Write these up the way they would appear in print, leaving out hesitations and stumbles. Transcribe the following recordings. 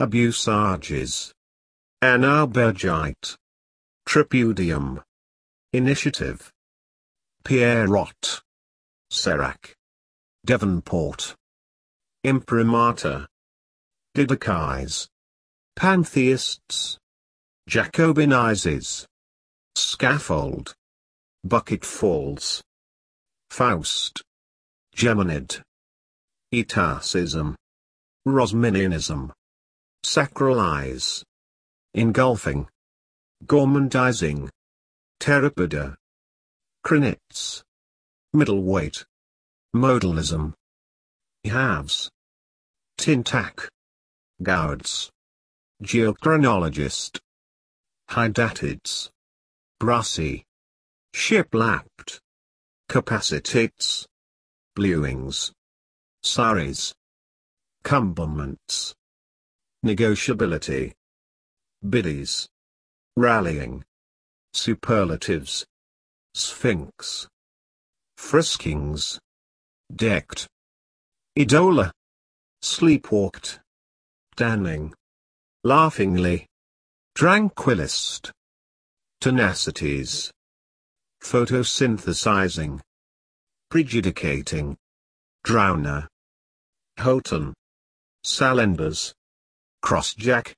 Abusarges. Anarbergite. Tripudium. Initiative. Pierrot. Serac. Devonport. Imprimatur. Didacais. Pantheists. Jacobinizes. Scaffold. Bucket Falls. Faust. Geminid. Etacism. Rosminianism. Sacralize. Engulfing. Gormandizing. Terapida. Crinitz. Middleweight. Modalism. Halves. Tintac. Gauds. Geochronologist. Hydatids. Brassi. Shiplapped. Capacitates. Bluings. Saris. Cumberments. Negotiability. Biddies. Rallying. Superlatives. Sphinx. Friskings. Decked. Idola. Sleepwalked. Damning. Laughingly. Tranquillist. Tenacities. Photosynthesizing. Prejudicating. Drowner. Houghton. Salanders. Crossjack.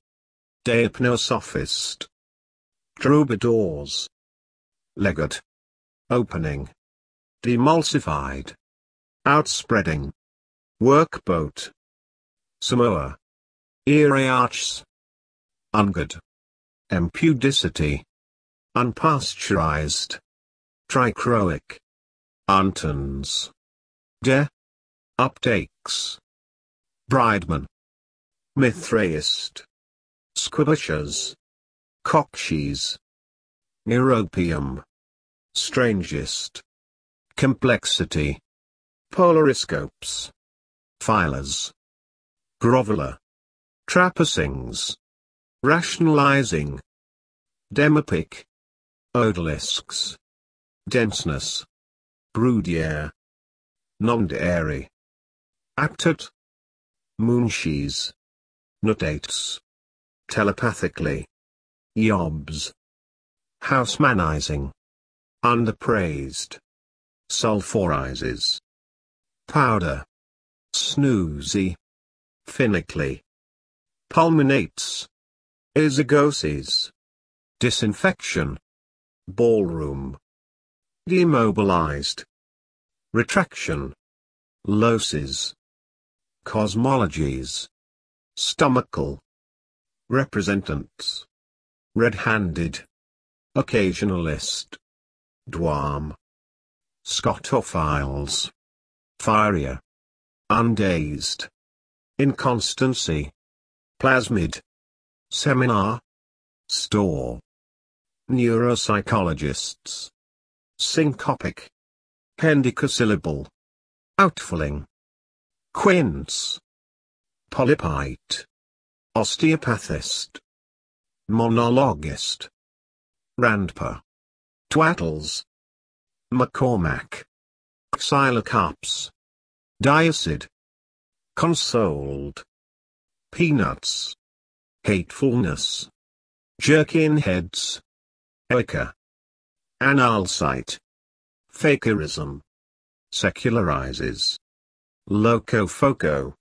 Deipnosophist. Troubadours. Legate. Opening. Demulsified. Outspreading. Workboat. Samoa. Erearchs. Ungood. Impudicity. Unpasteurized. Trichroic. Untons. De. Uptakes. Brideman. Mithraist. Squibishers. Cockshees. Europium. Strangest. Complexity. Polariscopes. Filers. Groveler. Trappistings. Rationalizing. Demopic. Odalisques. Denseness. Brudier. Nondairi. Apted. Moonshees. Nudates. Telepathically. Yobs. Housemanizing. Underpraised. Sulfurizes. Powder. Snoozy. Finically. Pulmonates. Isogoses. Disinfection. Ballroom. Demobilized. Retraction. Loses. Cosmologies. Stomachal. Representants. Red-handed. Occasionalist. Dwarm. Scotophiles. Firia. Undazed. Inconstancy. Plasmid. Seminar. Store. Neuropsychologists. Syncopic. Pendicosyllable. Outfalling. Quince. Polypite. Osteopathist. Monologist. Randper. Twattles. McCormack. Xylocarps. Diacid. Consoled. Peanuts. Hatefulness. Jerkinheads. Eika. Analcite. Fakerism. Secularizes. Locofoco.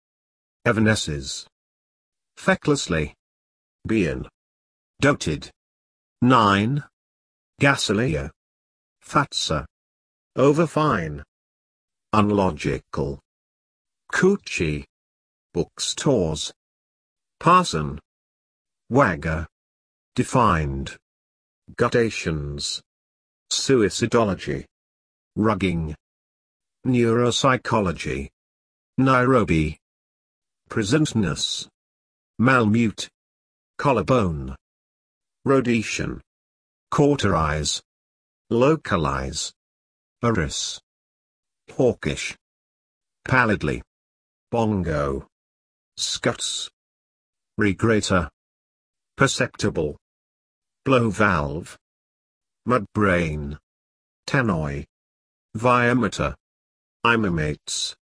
Evanesces. Fecklessly. Bean. Doted. 9. Gasoleo. Fatsa. Overfine. Unlogical. Coochie. Bookstores. Parson. Wagger. Defined. Gutations. Suicidology. Rugging. Neuropsychology. Nairobi. Presentness. Malmute. Collarbone. Rhodesian. Cauterize. Localize. Iris. Hawkish. Pallidly. Bongo. Scuts. Regrater. Perceptible. Blow valve. Mudbrain. Tannoy. Viometer. Imimates.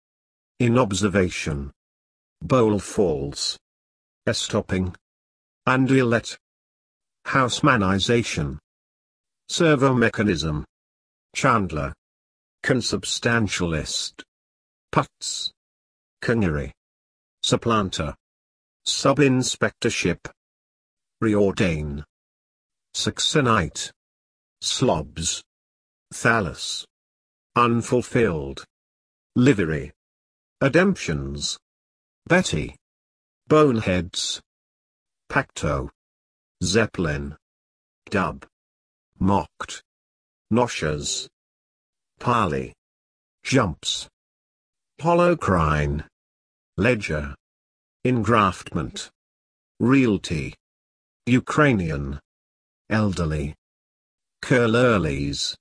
In observation. Bowl falls. estopping, and Inlet. Housemanization. Servo mechanism. Chandler. Consubstantialist. Putz. Canary. Supplanter. Sub-inspectorship. Reordain. Saxonite. Slobs. Thallus. Unfulfilled. Livery. Ademptions. Betty. Boneheads. Pacto. Zeppelin. Dub. Mocked. Noshers. Parley. Jumps. Holocrine. Ledger. Engraftment. Realty. Ukrainian. Elderly. Curlearlies.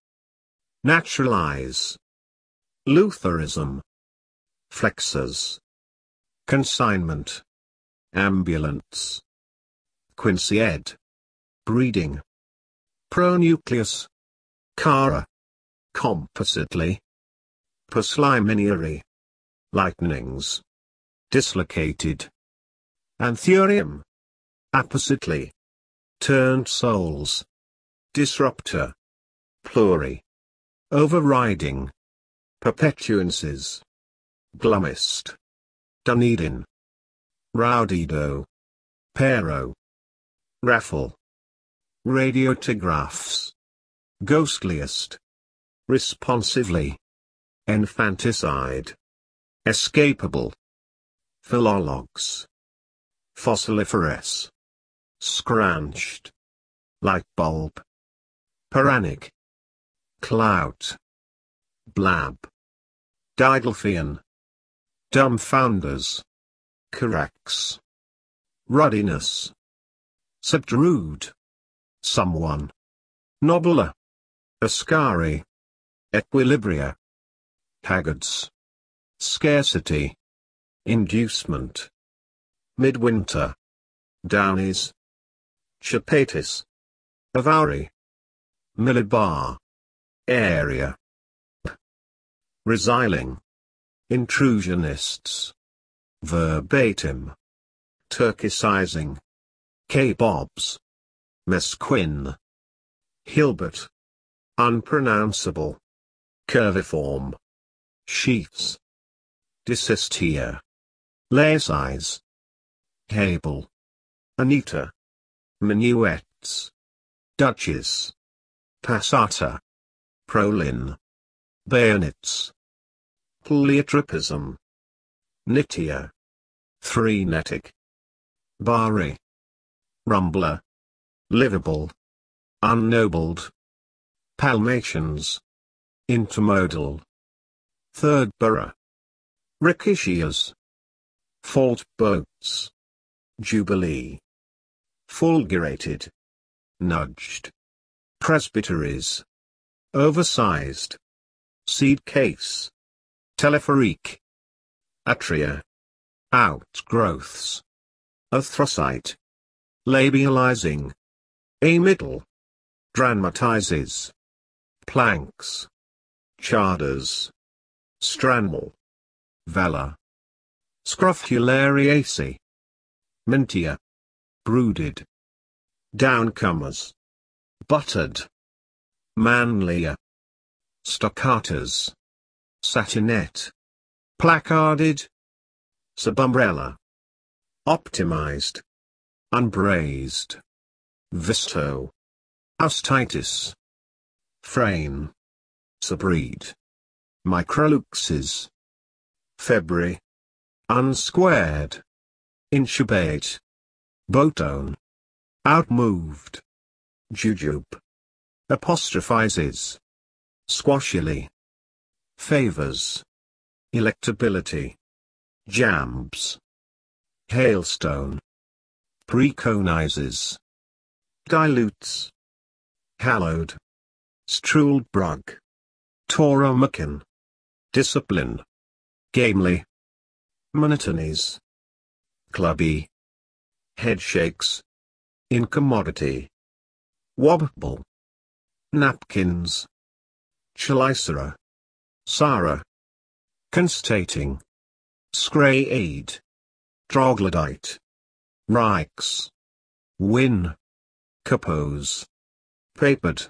Naturalize. Lutheranism. Flexors. Consignment. Ambulance. Quincy Ed. Breeding. Pronucleus. Cara. Compositely. Puslimineary. Lightnings. Dislocated. Anthurium. Appositely. Turned souls. Disruptor. Pluri. Overriding. Perpetuances. Glumist. Dunedin. Raudido. Pero. Raffle. Radiotigraphs. Ghostliest. Responsively. Infanticide. Escapable. Philologs. Fossiliferous. Scrunched. Lightbulb. Piranic. Clout. Blab. Didelphian. Dumbfounders. Carax. Ruddiness. Subdrude. Someone. Nobbler. Ascari. Equilibria. Haggards. Scarcity. Inducement. Midwinter. Downies. Chapatis. Avari. Millibar. Area. Resiling. Intrusionists. Verbatim. Turkicizing. K-bobs. Mesquin. Hilbert. Unpronounceable. Curviform. Sheaths. Dysestia. Laces. Cable. Anita. Minuets. Duchess. Passata. Prolin. Bayonets. Pleiotropism. Nitia. Threenetic. Bari. Rumbler. Livable. Unnobled. Palmatians. Intermodal. Third borough. Ricocheters. Fault boats. Jubilee. Fulgurated. Nudged. Presbyteries. Oversized. Seed case. Telepherique. Atria. Outgrowths. Arthrocyte. Labializing. Amidal. Dramatizes. Planks. Charders. Stranal. Vela. Scrofulariaceae. Mintia. Brooded. Downcomers. Buttered. Manlier. Stoccatas. Satinette. Placarded. Subumbrella. Optimized. Unbraised. Visto. Austitis. Frame. Subreed. Microluxes. February. Unsquared. Intubate. Botone. Outmoved. Jujube. Apostrophizes. Squashily. Favors. Electability. Jambs. Hailstone. Preconizes. Dilutes. Hallowed. Struldbrug. Tauromachin. Discipline. Gamely. Monotonies. Clubby. Headshakes. Incommodity. Wobble. Napkins. Chelicera. Sara. Constating. Scray aid. Troglodyte. Reichs. Win. Compose. Papered.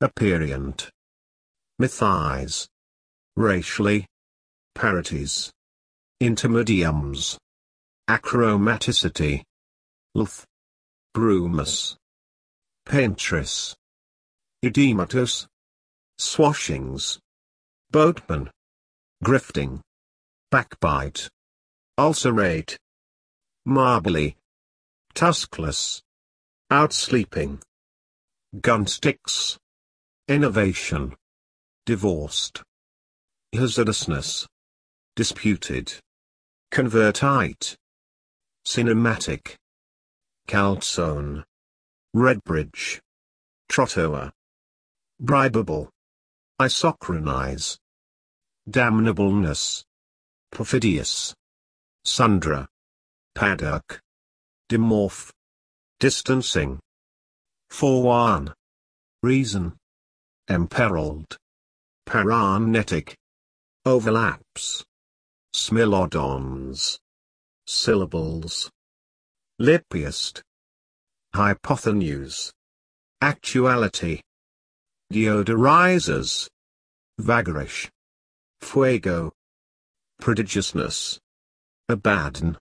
Aperient. Mythize. Racially. Parities. Intermediums. Achromaticity. Lth. Brumus. Paintress. Edematous. Swashings. Boatman. Grifting. Backbite. Ulcerate. Marbly. Tuskless. Outsleeping. Gunsticks. Innovation. Divorced. Hazardousness. Disputed. Convertite. Cinematic. Calzone. Redbridge. Trottoir. Bribable. Isochronise. Damnableness. Perfidious. Sundra. Paddock. Demorph. Distancing. Forewarn. Reason. Emperiled. Paranetic. Overlaps. Smilodons. Syllables. Lippiest. Hypotenuse. Actuality. Deodorizers. Vagarish. Fuego. Prodigiousness. Abaddon.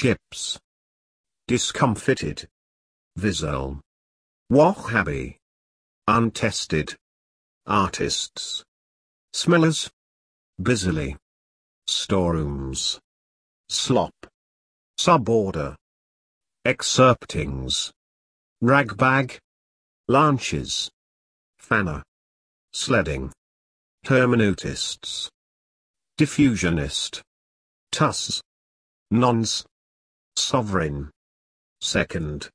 Gyps. Discomfited. Vizel. Wahhabi. Untested. Artists. Smellers. Busily. Storerooms. Slop. Suborder. Excerptings. Ragbag. Lanches. Fanner. Sledding. Hermeneutists. Diffusionist. Tuss. Nonce. Sovereign. Second.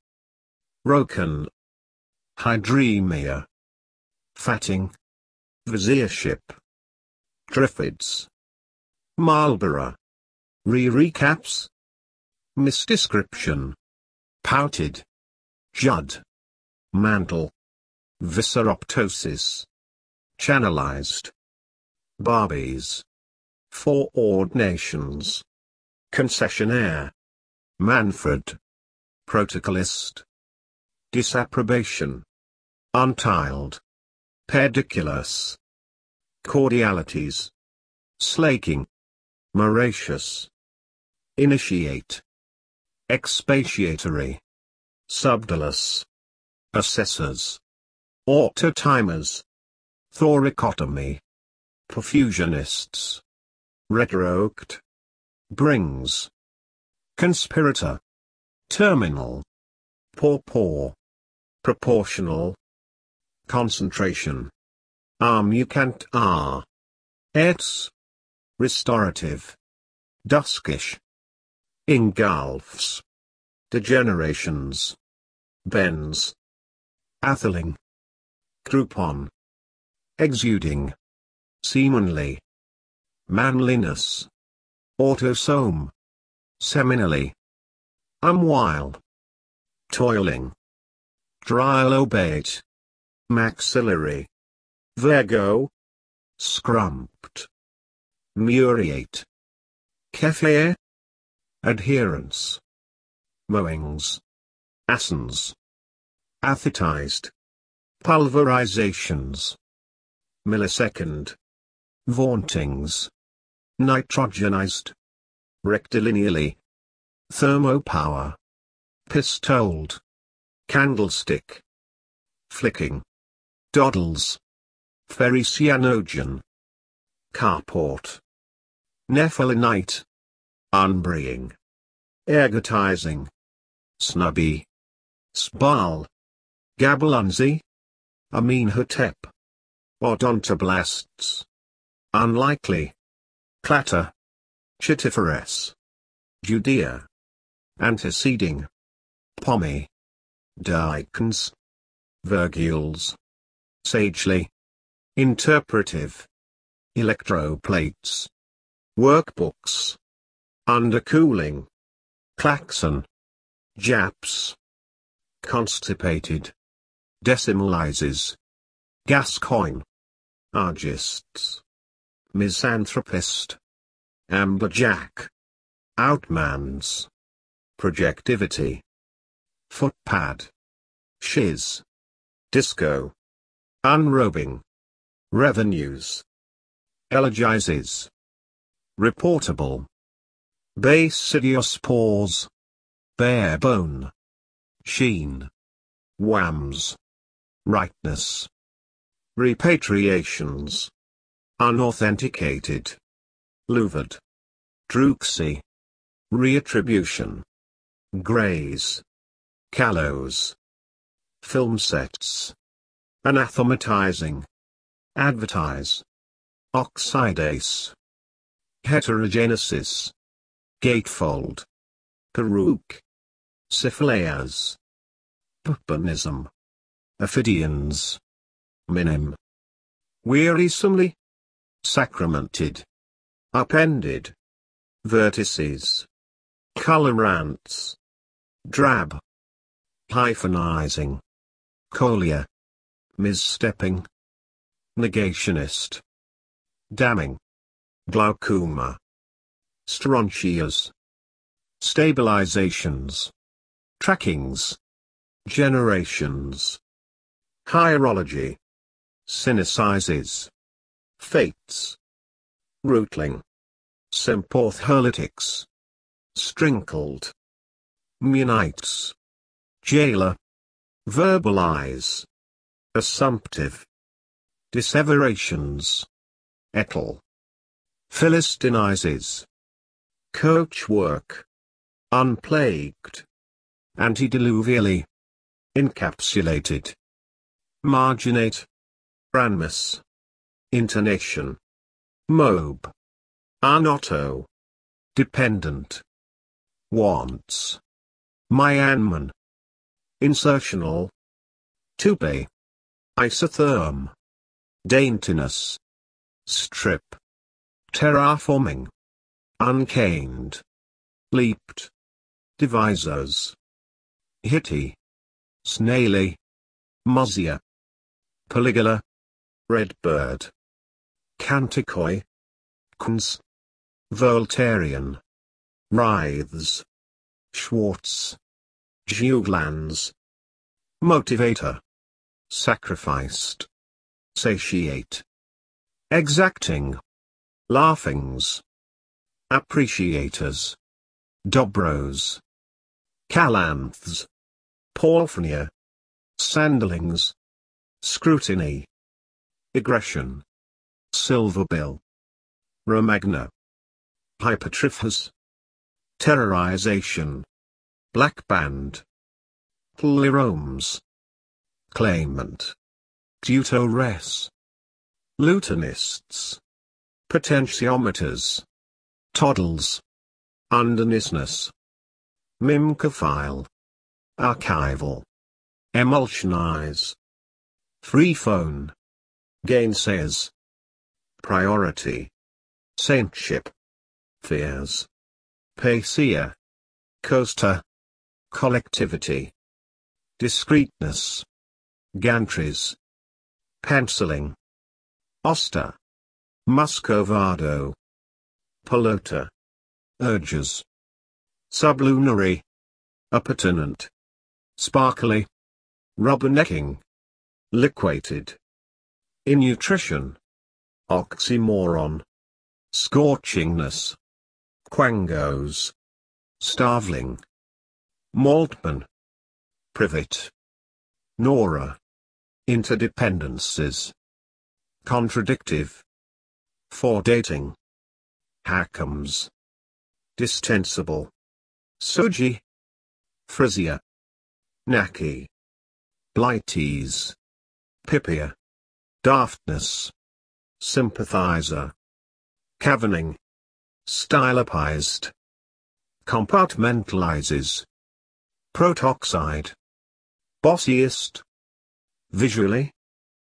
Rokan. Hydremia. Fatting. Viziership. Triffids. Marlborough. Re-recaps. Misdescription. Pouted. Judd. Mantle. Visceroptosis. Channelized. Barbies. Foreordinations. Concessionaire. Manfred. Protocolist. Disapprobation. Untiled. Pediculus. Cordialities. Slaking. Moracious. Initiate. Expatiatory. Subdilus. Assessors. Autotimers. Thoracotomy. Perfusionists. Rhetorockt. Brings. Conspirator. Terminal. Pawpaw. Proportional. Concentration. Armucant R. Etz. Restorative. Duskish. Ingulfs. Degenerations. Bends. Atheling. Groupon. Exuding. Seamanly. Manliness. Autosome. Seminally. Umwhile. Toiling. Trilobate. Maxillary. Virgo. Scrumped. Muriate. Kefir. Adherence. Mowings. Assens. Athetized. Pulverizations. Millisecond. Vauntings. Nitrogenized. Rectilineally. Thermopower. Pistoled. Candlestick. Flicking. Doddles. Ferricianogen. Carport. Nephelinite. Unbreeing. Ergotizing. Snubby. Spal. Gabalunzi. Amenhotep. Odontoblasts. Unlikely. Clatter. Chitiferes. Judea. Anteceding. Pommy. Dicons. Virgules. Sagely. Interpretive. Electroplates. Workbooks. Undercooling. Klaxon. Japs. Constipated. Decimalizes. Gascoigne. Argists. Misanthropist. Amberjack. Outmans. projectivity, footpad, shiz, disco, unrobing, revenues, elegizes, reportable, basidiospores, barebone, sheen, whams, rightness, repatriations, unauthenticated, louvered, druxy, reattribution, grays, callows, film sets, anathematizing, advertise, oxidase, heterogenesis, gatefold, peruke, syphileas, puppanism, Ophidians, minim, wearisomely, sacramented, upended, vertices, colorants, drab, hyphenizing, colia, misstepping, negationist, damning, glaucoma, strontias, stabilizations, trackings, generations, hierology, synestheses, fates, rootling, semportholytics, strinkled, munites, jailer, verbalize, assumptive, disseverations, etel, philistineizes, coachwork, unplagued, antediluvially, encapsulated, marginate, ranmus, intonation, mobe, anotto, dependent, wants, Myanman, insertional, tube, isotherm, daintiness, strip, terraforming, uncaned, leaped, divisors, hitty, snaily, muzzier, polygala, redbird, canticoi, kuns, voltairean, writhes, Schwartz, Geoglans, motivator, sacrificed, satiate, exacting, laughings, appreciators, dobros, calanths, porphonia, sandalings, scrutiny, egression, silverbill, romagna, hypertriphas, terrorization, blackband, pleromes, claimant, deutores, lutanists, potentiometers, toddles, undernessness, mimcophile, archival, emulsionize, free phone, gainsayers, priority, saintship, fears, Pacea, coaster, collectivity, discreteness, gantries, penciling, oster, muscovado, pelota, urges, sublunary, appurtenant, sparkly, rubbernecking, liquated, innutrition, oxymoron, scorchingness, quangos, starveling, maltman, privet, nora, interdependencies, contradictive, foredating, hackams, distensible, soji, frisia, naki, blighties, pipia, daftness, sympathizer, caverning, stylopized, compartmentalizes, protoxide, bossiest, visually,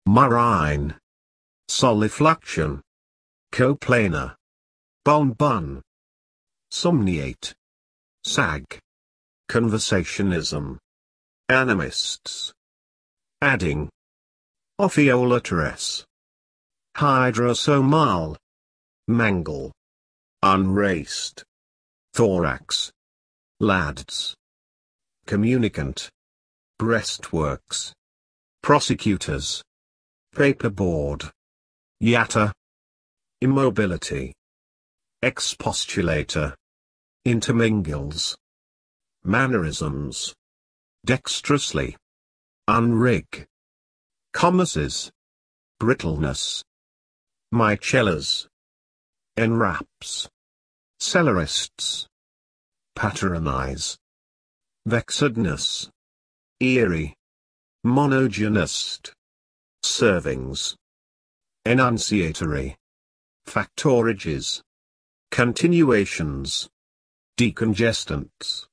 marine, solifluxion, coplanar, bonbon, somniate, sag, conversationism, animists, adding, ophiolateres, hydrosomal, mangle, unraced, thorax, Lads. Communicant. Breastworks. Prosecutors. Paperboard. Yatta. Immobility. Expostulator. Intermingles. Mannerisms. Dexterously. Unrig. Commerces. Brittleness. Micellas. Enwraps. Celerists. Patronize. Vexedness. Eerie. Monogenist. Servings. Enunciatory. Factorages. Continuations. Decongestants.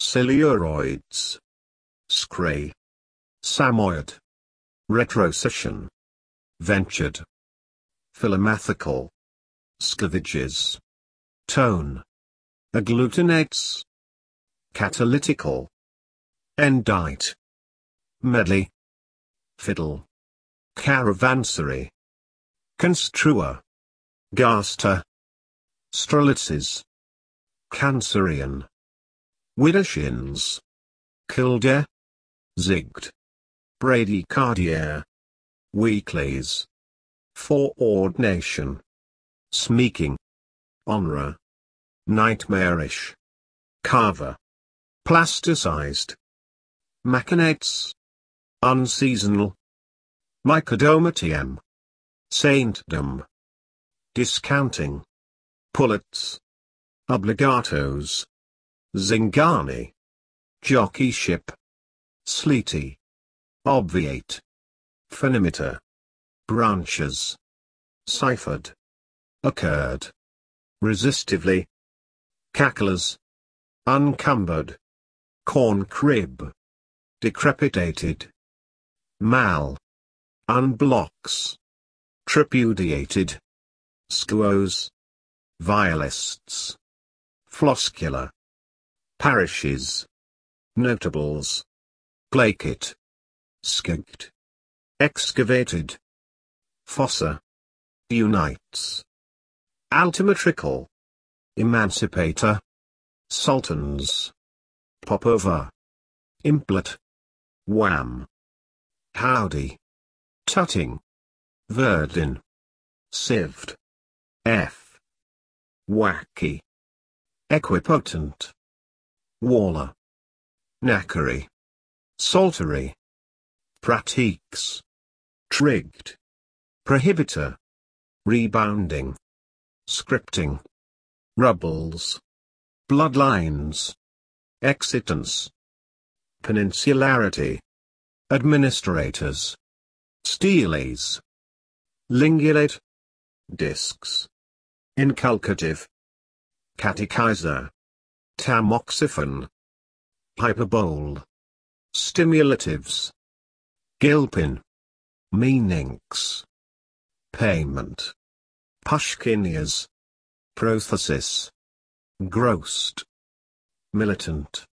Celluloids. Scray. Samoyed. Retrocession. Ventured. Philomathical. Scaviges. Tone. Agglutinates. Catalytical. Endite. Medley. Fiddle. Caravansary. Construer. Gaster. Strelitzes. Cancerian. Widdershins. Kildare. Zigged. Bradycardia. Weeklies. Foreordination. Sneaking. Honra. Nightmarish. Carver. Plasticized. Machinates. Unseasonal. Mycodomatium. Saintdom. Discounting. Pullets. Obligatos. Zingani. Jockeyship. Sleety. Obviate. Phenometer. Branches. Ciphered. Occurred. Resistively. Cacklers. Uncumbered. Corn crib. Decrepitated. Mal. Unblocks. Tripudiated. Squoes. Violists. Floscular. Parishes. Notables. Blakit. Skigged. Excavated. Fossa. Unites. Altimetrical. Emancipator. Sultans. Popover. Implet. Wham. Howdy. Tutting. Verdin. Sieved. F. Wacky. Equipotent. Waller. Knackery. Psaltery. Pratiques. Trigged. Prohibitor. Rebounding. Scripting. Rubbles. Bloodlines. Excitants. Peninsularity. Administrators. Steles. Lingulate. Discs. Inculcative. Catechizer. Tamoxifen. Hyperbole. Stimulatives. Gilpin. Meanings. Payment. Pushkinias. Prothesis. Grossed. Militant.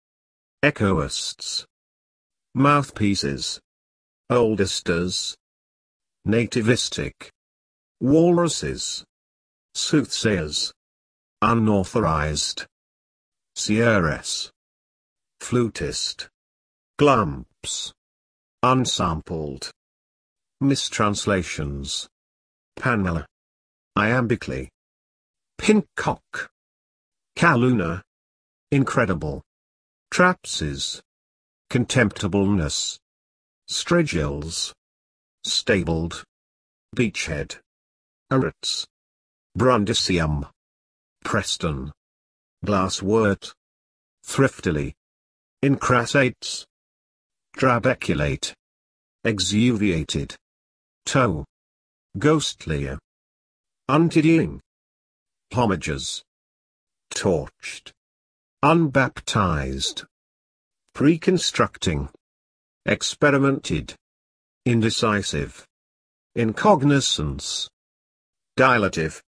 Echoists. Mouthpieces. Oldesters. Nativistic. Walruses. Soothsayers. Unauthorized. Seeress. Flutist. Glumps. Unsampled. Mistranslations. Panela. Iambically. Pincock. Kaluna. Incredible. Trapses. Contemptibleness. Strigils. Stabled. Beachhead. Arrots. Brundisium. Preston. Glasswort. Thriftily. Incrassates. Trabeculate. Exuviated. Toe. Ghostlier. Untidying. Homages. Torched. Unbaptized. Preconstructing. Experimented. Indecisive. Incognizance. Dilative.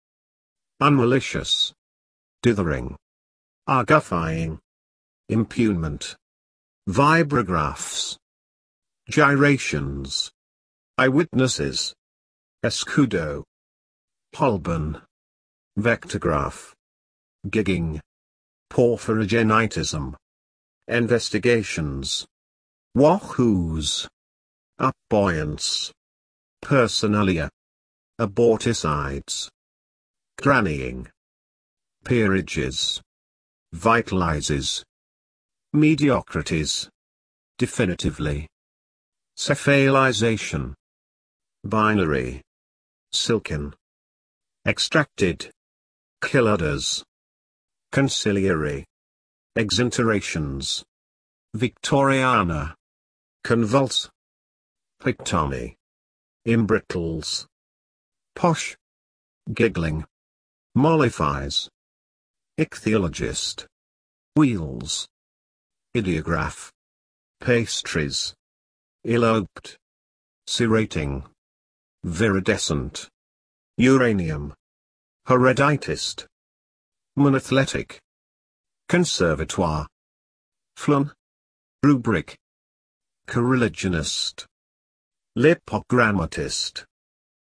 Unmalicious. Dithering. Argufying. Impugnment. Vibrographs. Gyrations. Eyewitnesses. Escudo. Holborn. Vectograph. Gigging. Porphyrogenitism. Investigations. Wahoos. Upbuoyance. Personalia. Aborticides. Grannying. Peerages. Vitalizes. Mediocrities. Definitively. Cephalization. Binary. Silken. Extracted. Killarders. Conciliary. Exenterations. Victoriana. Convulse. Pictomy. Imbrittles. Posh. Giggling. Mollifies. Ichthyologist. Wheels. Ideograph. Pastries. Eloped. Serrating. Viridescent. Uranium. Hereditist. Monathletic. Conservatoire. Flun. Rubric. Correligionist. Lipogrammatist.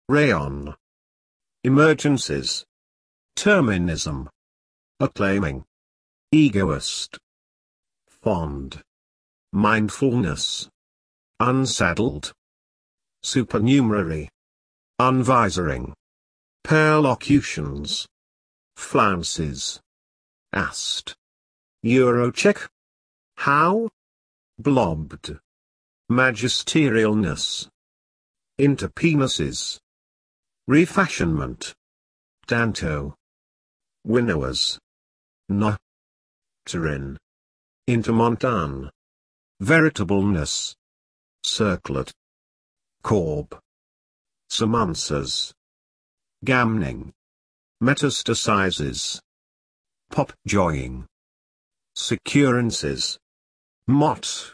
Rayon. Emergencies. Terminism. Acclaiming. Egoist. Fond. Mindfulness. Unsaddled. Supernumerary. Unvisoring. Perlocutions. Flounces. Ast. Eurocheck. How? Blobbed. Magisterialness. Interpenises. Refashionment. Danto. Winnowers. Na. Terrin. Intermontan. Veritableness. Circlet. Corb. Simonses. Gamning. Metastasizes. Popjoying. Securances. Mott.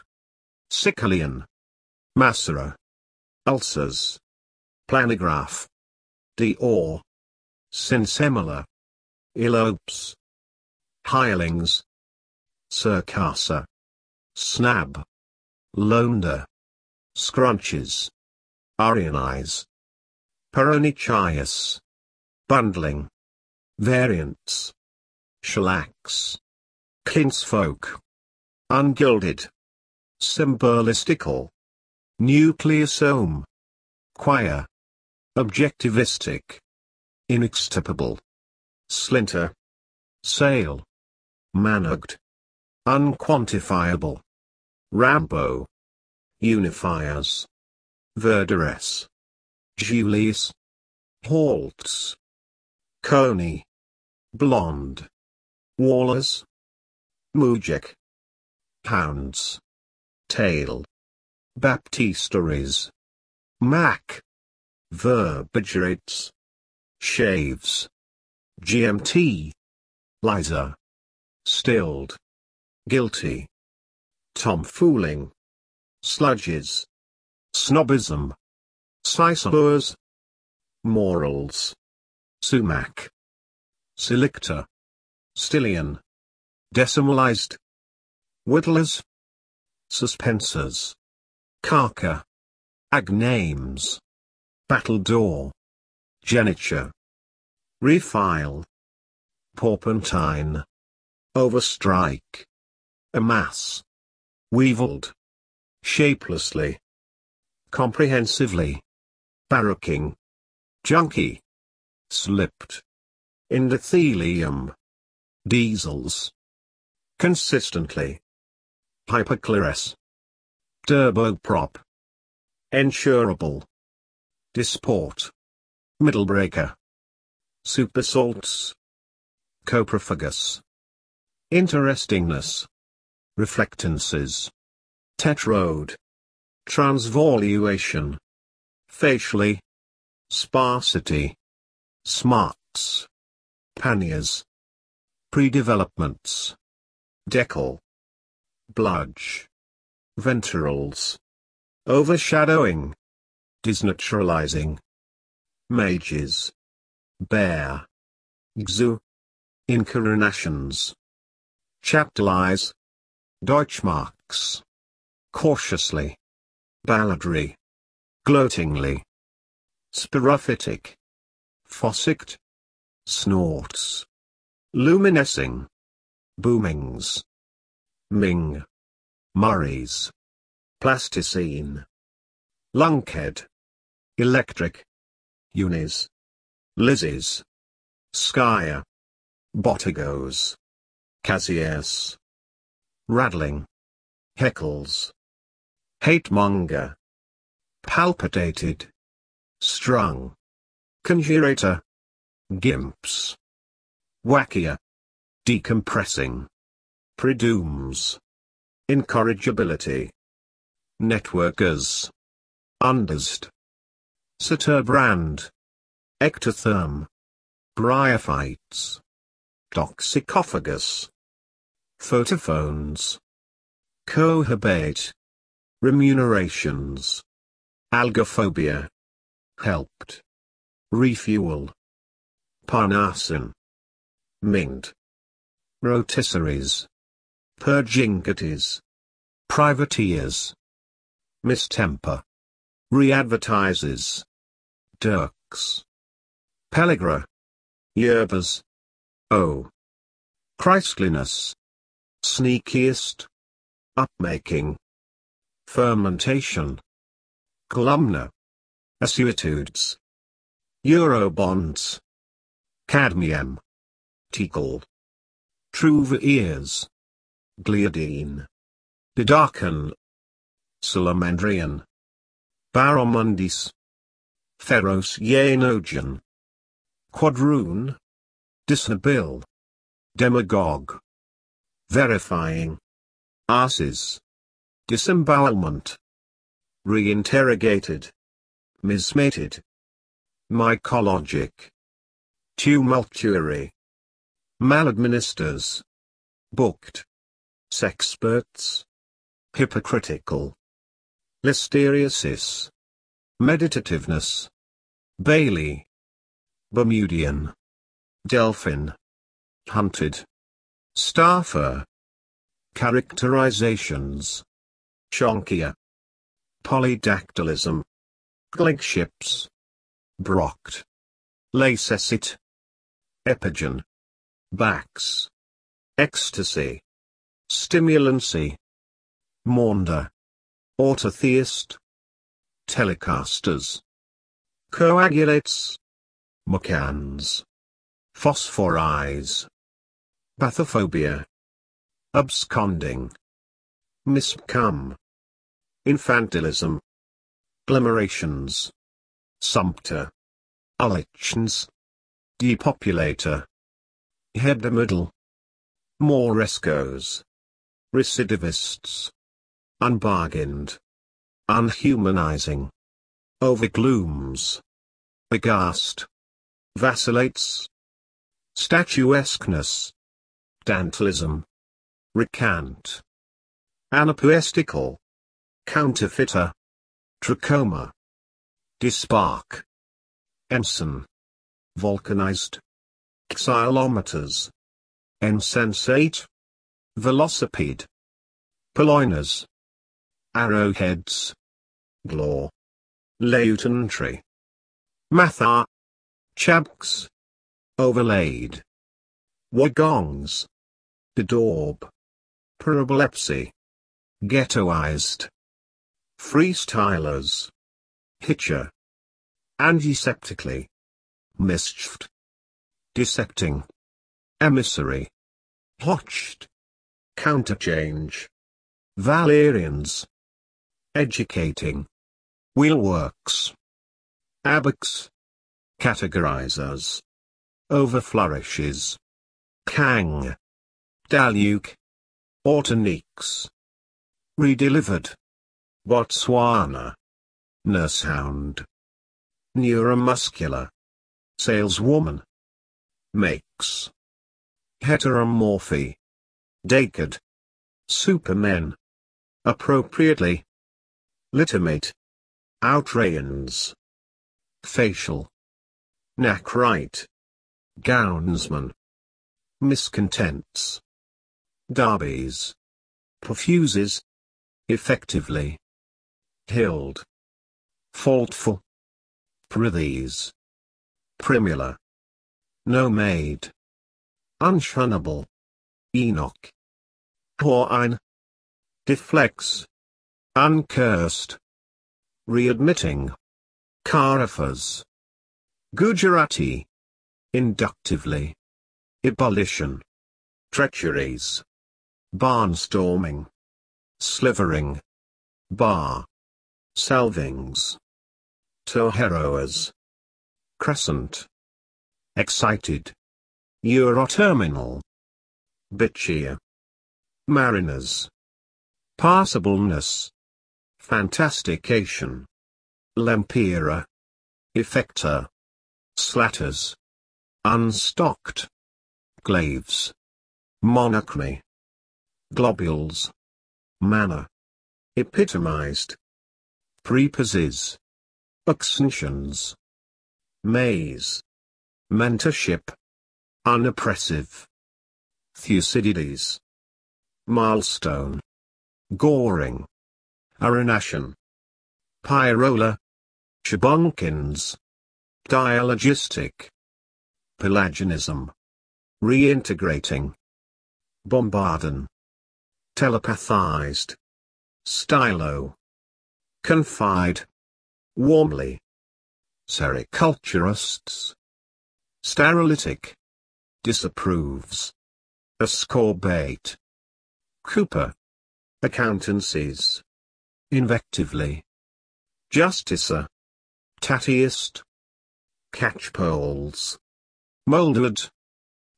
Sicklean. Macera. Ulcers. Planograph. Deor. Sensimilla. Elopes. Hirelings. Circassa. Snab. Loander. Scrunches. Arianize. Peronichias. Bundling. Variants. Shellacks. Kinsfolk. Ungilded. Symbolistical. Nucleosome. Choir. Objectivistic. Inextirpable. Slinter. Sail. Managed. Unquantifiable. Rambo. Unifiers. Verderess. Julius. Halts. Coney. Blonde. Wallers. Mujic. Hounds. Tail. Baptisteries. Mac. Verbigerates. Shaves. GMT. Liza. Stilled. Guilty. Tomfooling. Sludges. Snobism. Scissors. Morals. Sumac. Selector. Stillian. Decimalized. Whittlers. Suspensors. Carca. Agnames. Battledore. Geniture. Refile. Porpentine. Overstrike. Amass. Weevilled. Shapelessly. Comprehensively. Barracking. Junkie. Slipped. Endothelium. Diesels. Consistently. Hyperclerus. Turboprop. Ensurable. Disport. Middlebreaker. Supersalts. Coprophagus. Interestingness. Reflectances. Tetrode. Transvaluation. Facially. Sparsity. Smarts. Panniers. Predevelopments. Decal. Bludge. Ventrals. Overshadowing. Disnaturalizing. Mages. Bear. Xu. Incarnations. Chaptalize. Deutschmarks. Cautiously. Balladry. Gloatingly. Spirophytic. Fossicked. Snorts. Luminescing. Boomings. Ming. Murray's. Plasticine. Lunkhead. Electric. Unis. Lizzie's. Skyer. Botigos. Cassius. Rattling. Heckles. Hatemonger. Palpitated. Strung. Conjurator. Gimps. Wackier. Decompressing. Predooms. Incorrigibility. Networkers. Underst. Soterbrand. Ectotherm. Bryophytes. Toxicophagus. Photophones. Cohabate. Remunerations. Algophobia. Helped. Refuel. Parnassin. Mint. Rotisseries. Purgingates. Privateers. Mistemper. Readvertises. Dirks. Pellagra. Yerbas. O. Christliness. Sneakiest. Upmaking. Fermentation. Columnar. Assuetudes. Eurobonds. Cadmium. Teakle. Trouveres. Gliadine. Didarcan. Salamandrian. Baromundis. Ferrocianogen. Quadroon. Disnabil. Demagogue. Verifying. Arses. Disembowelment. Reinterrogated. Mismated. Mycologic. Tumultuary. Maladministers. Booked. Sexperts. Hypocritical. Listeriosis. Meditativeness. Bailey. Bermudian. Delphin. Hunted. Staffer. Characterizations. Chonkia. Polydactylism. Glagships. Brocht. Lacessit. Epigen. Bax. Ecstasy. Stimulancy. Maunder. Autotheist. Telecasters. Coagulates. Macans. Phosphorize. Bathophobia. Absconding. Miscum. Infantilism. Glomerations. Sumpter. Ulichens. Depopulator. Hebdomadal. Morescos. Recidivists. Unbargained. Unhumanizing. Overglooms. Aghast. Vacillates. Statuesqueness. Dantelism. Recant. Anapoestical. Counterfeiter. Trachoma. Dispark. Ensign. Vulcanized. Xylometers. Insensate. Velocipede. Purloiners. Arrowheads. Glor. Leutentry. Mathar. Chabks. Overlaid. Wagongs. Bedorb. Parabolepsy. Ghettoized. Freestylers. Hitcher. Antiseptically. Mischieved. Dissecting. Emissary. Hotched. Counterchange. Valerians. Educating. Wheelworks. Abacs. Categorizers. Overflourishes. Kang. Daluke. Autoniques. Redelivered. Botswana. Nursehound. Neuromuscular. Saleswoman. Makes. Heteromorphy. Decad. Supermen. Appropriately. Litomate. Outrayans. Facial. Knackright. Gownsman. Miscontents. Derbies. Perfuses. Effectively. Hild. Faultful. Prithies. Primula. Nomade. Unshunnable. Enoch. Horine. Deflex. Uncursed. Readmitting. Karafas. Gujarati. Inductively. Ebullition. Treacheries. Barnstorming. Slivering. Bar. Selvings. Toheroas. Crescent. Excited. Euroterminal. Bitchier. Mariners. Passableness. Fantastication. Lempira. Effector. Slatters. Unstocked. Glaves. Monarchy. Globules. Manner. Epitomized. Prepossessions. Extinctions. Maze. Mentorship. Unoppressive. Thucydides. Milestone. Goring. Aronation. Pyrola. Chabunkins. Dialogistic. Pelagianism. Reintegrating. Bombardon. Telepathized. Stylo. Confide. Warmly. Sericulturists. Sterilitic. Disapproves. Ascorbate. Cooper. Accountancies. Invectively. Justicer. Tattyist. Catchpoles. Mouldered.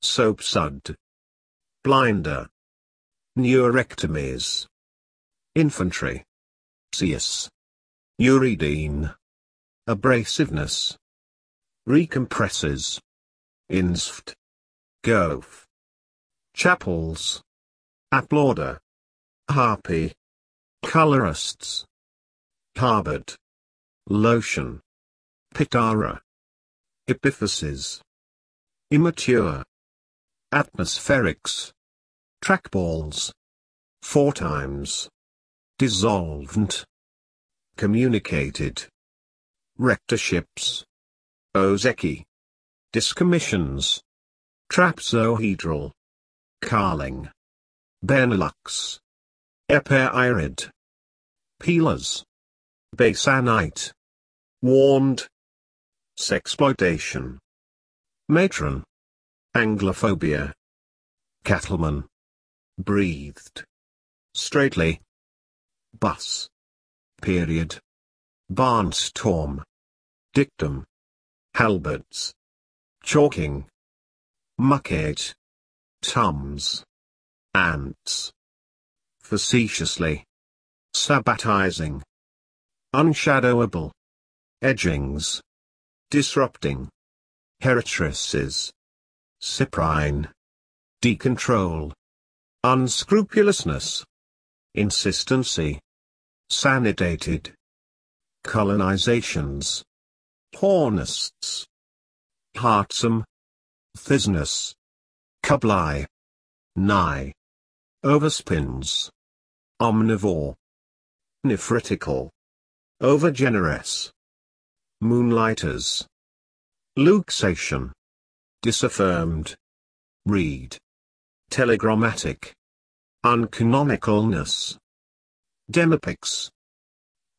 Soapsud. Blinder. Neurectomies. Infantry. Ceus. Uridine. Abrasiveness. Recompresses. Inst. Goph. Chapels. Applauder. Harpy. Colorists. Harbored. Lotion. Pitara. Epiphyses. Immature. Atmospherics. Trackballs. Four times. Dissolvent. Communicated. Rectorships. Ozeki. Discommissions. Trapezohedral. Carling. Benelux. Epeirid. Peelers. Basanite. Warned. Sexploitation. Matron. Anglophobia. Cattleman. Breathed. Straightly. Bus. Period. Barnstorm. Dictum. Halberds. Chalking. Muckate. Tums. Ants. Facetiously. Sabbatizing. Unshadowable. Edgings. Disrupting. Heretrices. Cyprine. Decontrol. Unscrupulousness. Insistency. Sanitated. Colonizations. Hornists. Hartsum. Thisness. Kublai. Nye. Overspins. Omnivore. Nephritical. Overgenerous. Moonlighters. Luxation. Disaffirmed. Read. Telegrammatic. Uncanonicalness. Demopix.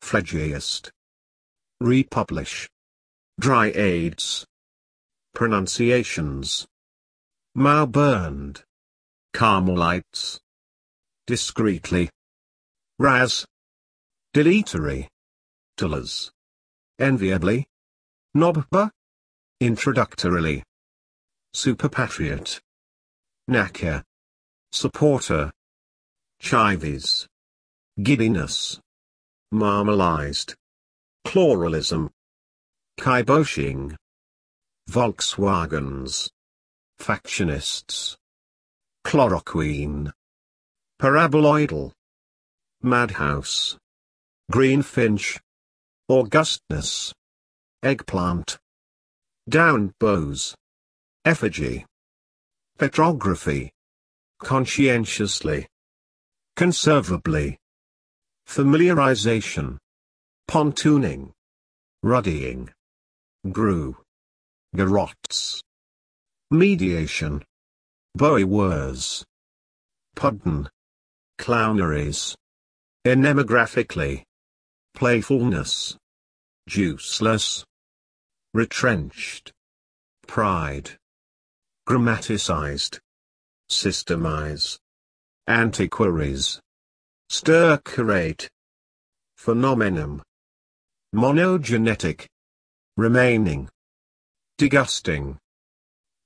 Phlegiast. Republish. Dryades. Pronunciations. Mauburned. Carmelites. Discreetly. Raz. Dilatory. Tillers. Enviably. Nobba. Introductorily. Superpatriot. Knacker. Supporter. Chivies. Giddiness. Marmalized. Pluralism. Kiboshing. Volkswagens. Factionists. Chloroquine. Paraboloidal. Madhouse. Greenfinch. Augustness. Eggplant. Down bows. Effigy. Petrography. Conscientiously. Conservably. Familiarization. Pontooning. Ruddying. Grew. Garrots. Mediation. Bowie wars. Pudden. Clowneries. Enemographically. Playfulness. Juiceless. Retrenched. Pride. Grammaticized. Systemize. Antiquaries. Stircerate. Phenomenon. Monogenetic. Remaining. Disgusting.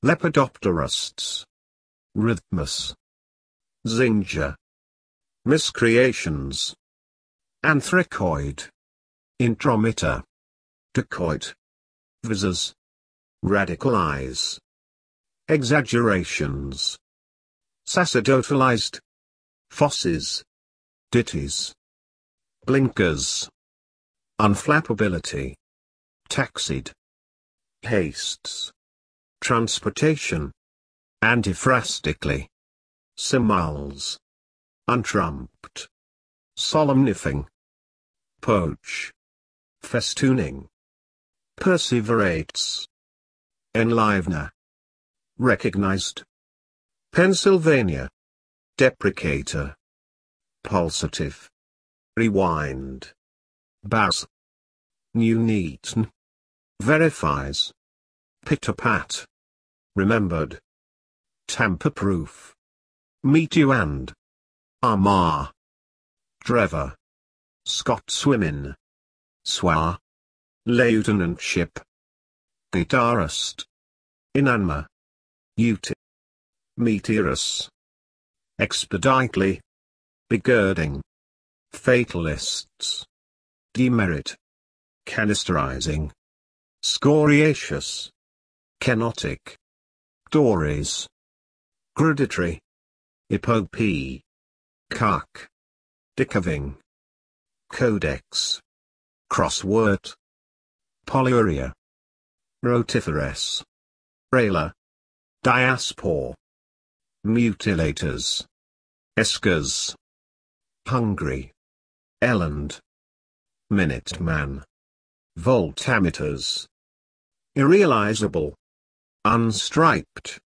Lepidopterists. Rhythmus. Zinger. Miscreations. Anthracoid. Intromitter. Dacoit. Visors. Radicalize. Exaggerations. Sacerdotalized. Fosses. Ditties. Blinkers. Unflappability. Taxied. Hastes. Transportation. Antiphrastically. Similes. Untrumped. Solemnifying. Poach. Festooning. Perseverates. Enlivener. Recognized. Pennsylvania. Deprecator. Pulsative. Rewind. Baz. Nuneaton. Verifies. Pit-a-pat. Remembered. Tamper-proof. Meet you and. Armagh. Drever. Scotswomen. Swar. Lieutenantship. Guitarist. Inanma. Uti. Meteorus. Expeditely. Begirding. Fatalists. Demerit. Canisterizing. Scoriaceous. Kenotic. Dories. Griditory. Epopee. Cock. Dickaving. Codex. Crossword. Polyuria. Rotifores. Railer. Diaspor. Mutilators. Eskers. Hungry. Elland. Minuteman. Voltameters. Irrealizable. Unstriped.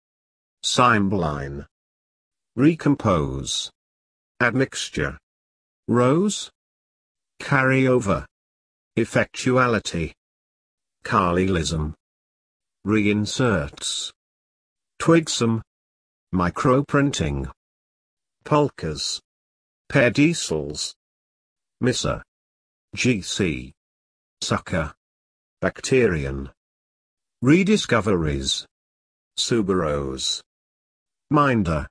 Symbline. Recompose. Admixture. Rose. Carryover. Effectuality. Carlylism. Reinserts. Twigsome. Microprinting. Pulkas. Pedicels. Missa. GC. Sucker. Bacterian. Rediscoveries. Subaros. Minder.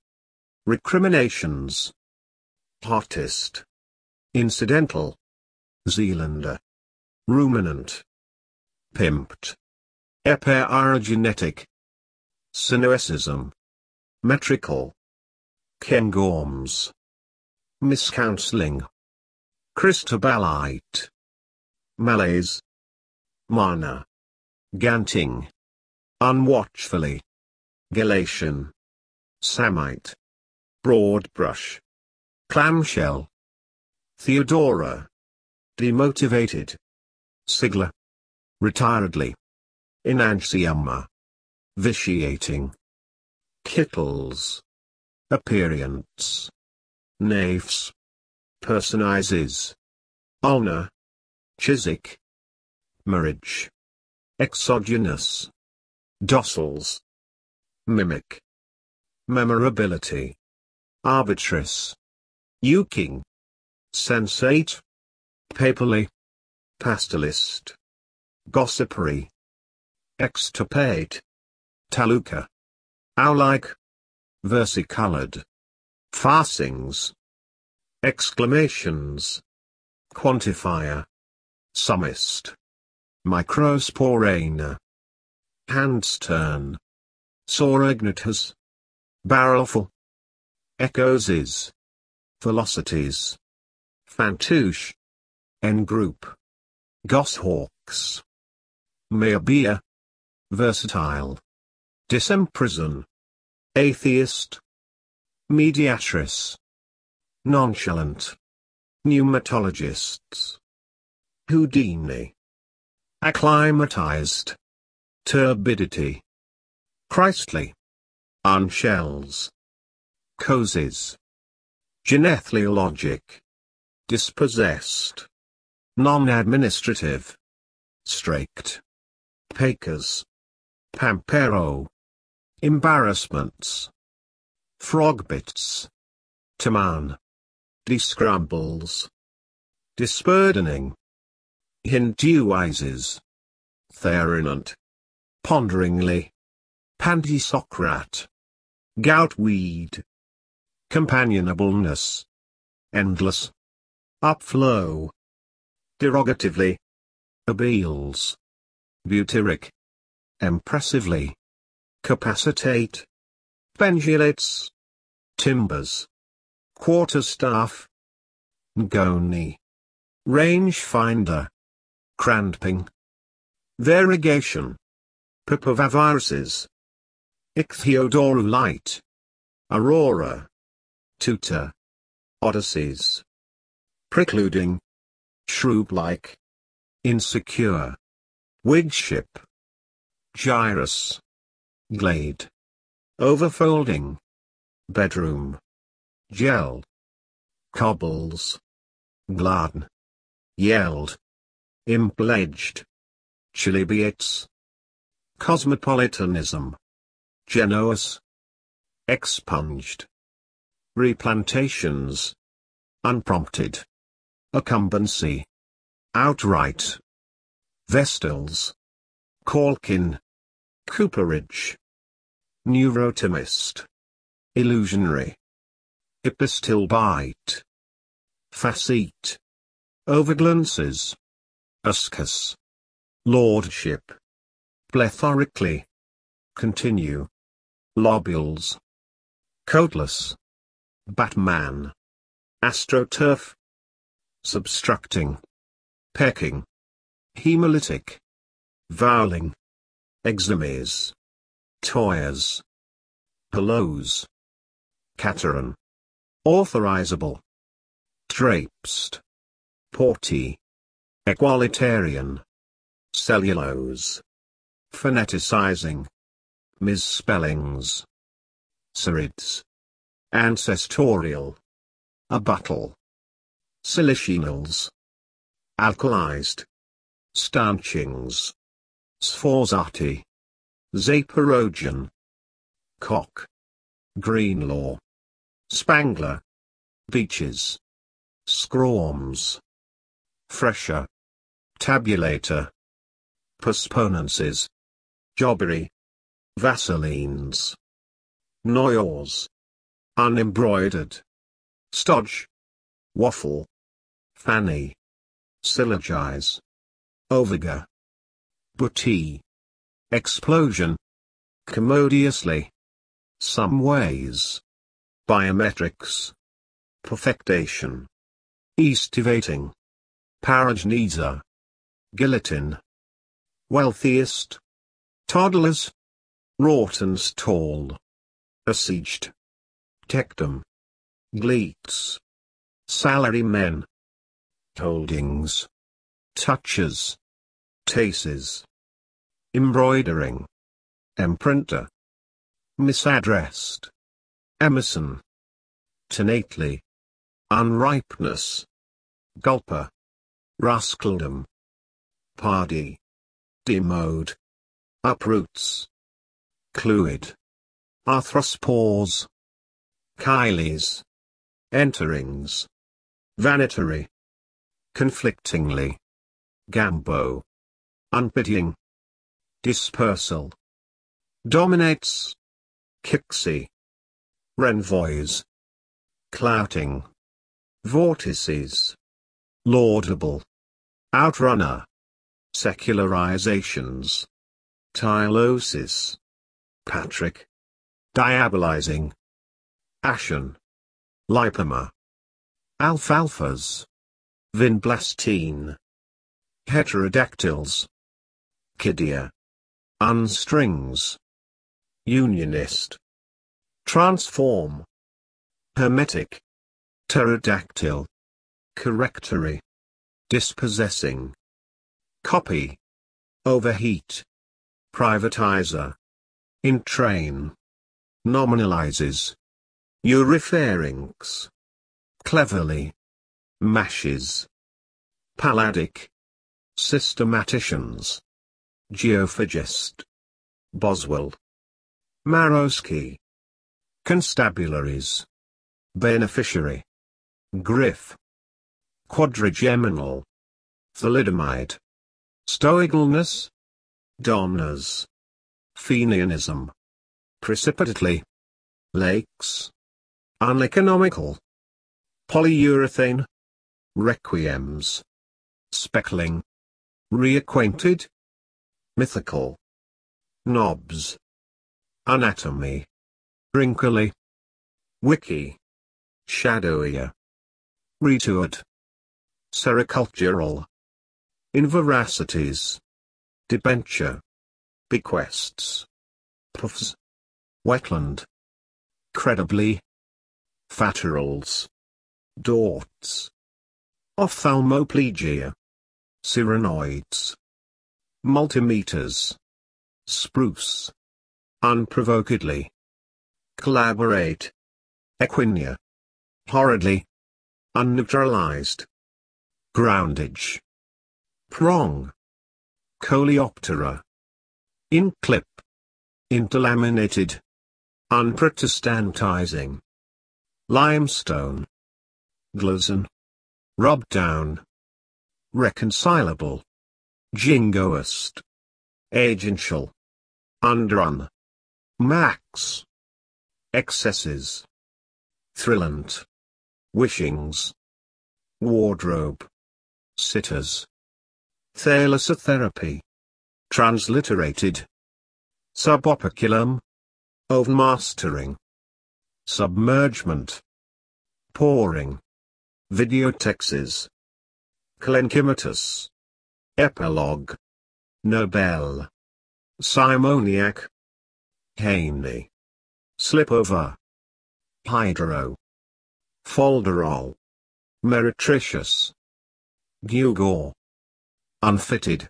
Recriminations. Hottest. Incidental. Zealander. Ruminant. Pimped. Epirogenetic. Cynicism. Metrical. Kengorms. Miscounseling. Cristobalite. Malaise. Mana. Ganting. Unwatchfully. Galatian. Samite. Broad brush. Clamshell. Theodora. Demotivated. Sigler. Retiredly. Enantioma. Vitiating. Kittles. Appearance. Knaves. Personizes. Ulna. Chiswick. Marriage. Exogenous. Docils. Mimic. Memorability. Arbitress. Euking. Sensate. Paperly. Pastelist. Gossipery. Extirpate. Taluka. Owlike. Versicolored. Farcings. Exclamations. Quantifier. Summist. Microsporana. Handstern. Saurignatus. Barrelful. Echoses. Velocities. Fantouche. N-group. Goshawks. Mayabia. Versatile. Disemprison. Atheist. Mediatrice. Nonchalant. Pneumatologists. Houdini. Acclimatized. Turbidity. Christly. Unshells. Cozes. Genethleologic. Dispossessed. Non-administrative. Strict. Pecas. Pampero. Embarrassments. Frogbits. Taman. Descrumbles. Disburdening. Hinduizes. Therinant. Ponderingly. Pandisocrat. Goutweed. Companionableness. Endless. Upflow. Derogatively. Abeals. Butyric. Impressively. Capacitate. Pendulates. Timbers. Quarterstaff. Ngoni. Rangefinder. Cramping. Variegation. Papaviruses. Ichthyodorulite. Aurora. Tutor. Odysseys. Precluding. Shrub-like. Insecure. Wigship. Gyrus. Glade. Overfolding. Bedroom. Gel. Cobbles. Gladden. Yelled. Imbledged. Chalybeates. Cosmopolitanism. Genoas. Expunged. Replantations. Unprompted. Accumbency. Outright. Vestals. Calkin. Cooperage. Neurotomist. Illusionary. Epistilbite. Facete. Overglances. Uscus. Lordship. Plethorically. Continue. Lobules. Coatless. Batman. Astroturf. Substructing. Pecking. Hemolytic. Vowling. Exemes. Toyers. Hellos. Cateran. Authorizable. Traipsed. Porty. Equalitarian. Cellulose. Phoneticizing. Misspellings. Serids. Ancestorial. Abuttal. Silicinals. Alkalized. Stanchings. Sforzati. Zaporogian. Cock. Greenlaw. Spangler. Beaches. Scrorms. Fresher. Tabulator. Postponences. Jobbery. Vaseline's. Noyors. Unembroidered. Stodge. Waffle. Fanny. Syllogize. Oviger. Buttee. Explosion. Commodiously. Some ways. Biometrics. Perfectation. Estivating. Paragnesia. Guillotine. Wealthiest. Toddlers. Rorton's tall. Besieged. Tectum. Gleeks. Salarymen. Holdings. Touches. Tases. Embroidering. Imprinter. Misaddressed. Emerson. Tenately. Unripeness. Gulper. Rascaldom. Pardy. Demode. Uproots. Cluid. Arthrospores. Chyles. Enterings. Vanitory. Conflictingly. Gambo. Unpitying. Dispersal. Dominates. Kixi. Renvoys. Clouting. Vortices. Laudable. Outrunner. Secularizations. Tylosis. Patrick. Diabolizing. Ashen. Lipoma. Alfalfas. Vinblastine. Heterodactyls. Kidia. Unstrings. Unionist. Transform. Hermetic. Pterodactyl. Correctory. Dispossessing. Copy. Overheat. Privatizer. Entrain. Nominalizes. Europharynx. cleverly. Mashes. Palladic. Systematicians. Geophagist. Boswell. Marowski. Constabularies. Beneficiary. Griff. Quadrigeminal. Thalidomide. Stoigalness. Domnas. Fenianism. Precipitately. Lakes. Uneconomical. Polyurethane. Requiems. Speckling. Reacquainted. Mythical. Knobs. Anatomy. Wrinkly. Wiki. Shadowier. Retoured. Sericultural. Inveracities. Debenture. Bequests. Puffs. Wetland. Credibly. Fatterals. Dorts. Ophthalmoplegia. Sirenoids. Multimeters. Spruce. Unprovokedly. Collaborate. Equinia. Horridly. Unneutralized. Groundage. Prong. Coleoptera. Inclip. Interlaminated. Unprotestantizing. Limestone. Gluson. Rub down. Reconcilable. Jingoist. Agential. Undrun. Max. Excesses. Thrillant. Wishings. Wardrobe. Sitters. Thalassotherapy. Transliterated. Suboperculum. Overmastering. Submergement. Pouring. Videotexes. Clenkimatus. Epilogue. Nobel. Simoniac. Haney. Slipover. Hydro. Folderol. Meretricious. Gugor. Unfitted.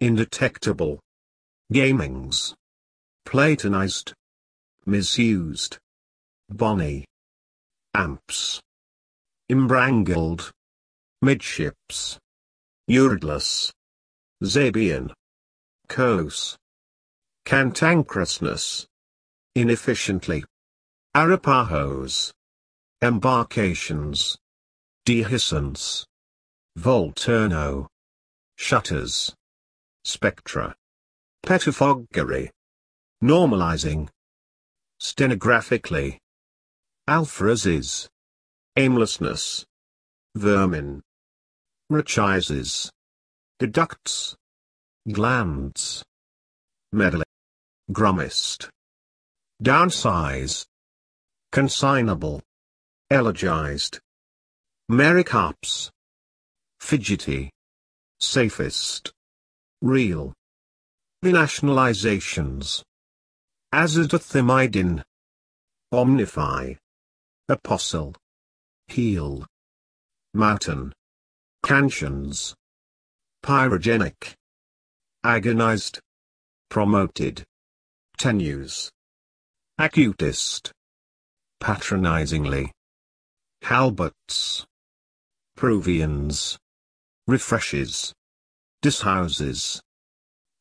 Indetectable. Gamings. Platonized. Misused. Bonnie. Amps. Embrangled. Midships. Uridless. Zabian. Cos. Cantankerousness. Inefficiently. Arapahos. Embarkations. Dehiscence. Volturno. Shutters. Spectra. Pettifoggery. Normalizing. Stenographically. Alphrases. Aimlessness. Vermin. Rachizes. Deducts. Glands. Meddling. Grummist. Downsize. Consignable. Elegized. Mericops. Fidgety. Safest. Real. Renationalizations. Azadothimidin. Omnify. Apostle. Heel. Mountain. Cantions. Pyrogenic. Agonized. Promoted. Tenues. Acutist. Patronizingly. Halberts. Peruvians. Refreshes. Dishouses.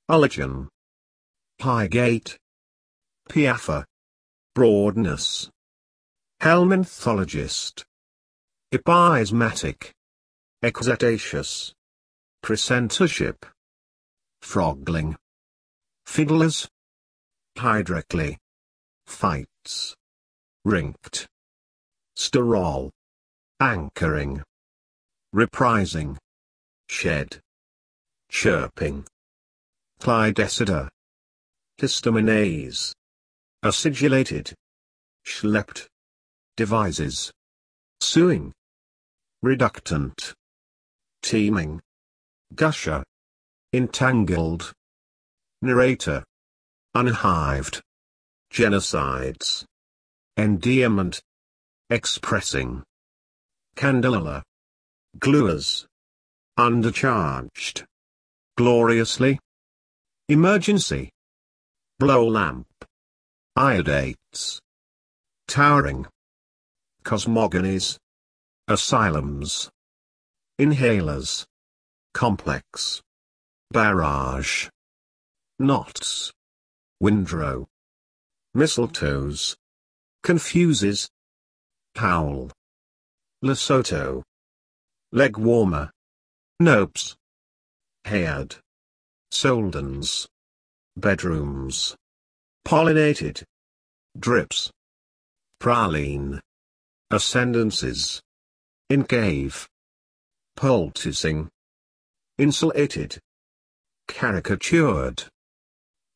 Uligian. Highgate. Piaffer. Broadness. Helminthologist. Epismatic. Exataceous. Precentorship. Frogling. Fiddlers. Hydrically. Fights. Rinked. Sterol. Anchoring. Reprising. Shed. Chirping. Clydesida. Histominase. Acidulated. Schlepped. Devises. Suing. Reductant. Teeming. Gusher. Entangled. Narrator. Unhived. Genocides. Endearment. Expressing. Candelilla. Gluers. Undercharged. Gloriously. Emergency. Blow lamp. Iodates. Towering. Cosmogonies. asylums, inhalers, complex, barrage, knots, windrow, mistletoes, confuses, howl, Lesotho, leg warmer, nopes, hayad, soldans, bedrooms, pollinated, drips, praline, ascendances, incave, poulticing, insulated, caricatured,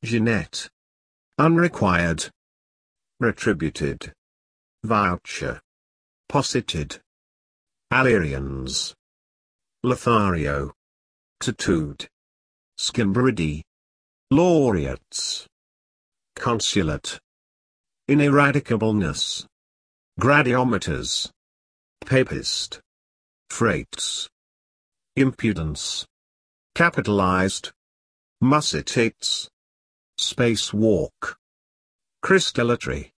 jeanette, unrequired, retributed, voucher, posited, Alarians, Lothario, tattooed, Scimbrini, laureates, consulate, ineradicableness, gradiometers, papist, freights, impudence, capitalized, mussetates, spacewalk, crystallatry,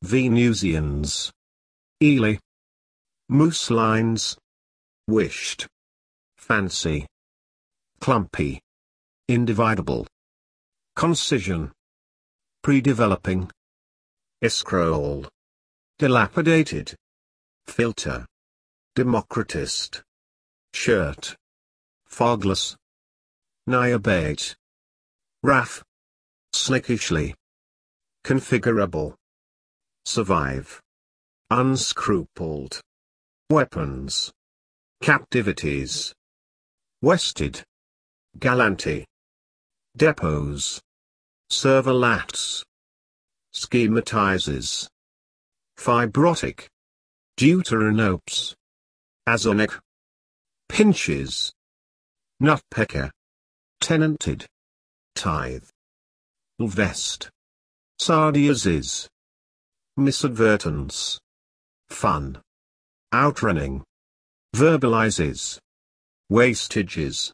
Venusians, Ely, mousselines, wished, fancy, clumpy, individual, concision, pre-developing, escroll, dilapidated, filter, democratist, shirt, fogless, niobate, raff, slickishly, configurable, survive, unscrupled, weapons, captivities, wested, gallanty, depots, servolats, schematizes, fibrotic, deuteranopes, azonic, pinches, nutpecker, tenanted, tithe, vest, sardiases, misadvertence, fun, outrunning, verbalizes, wastages,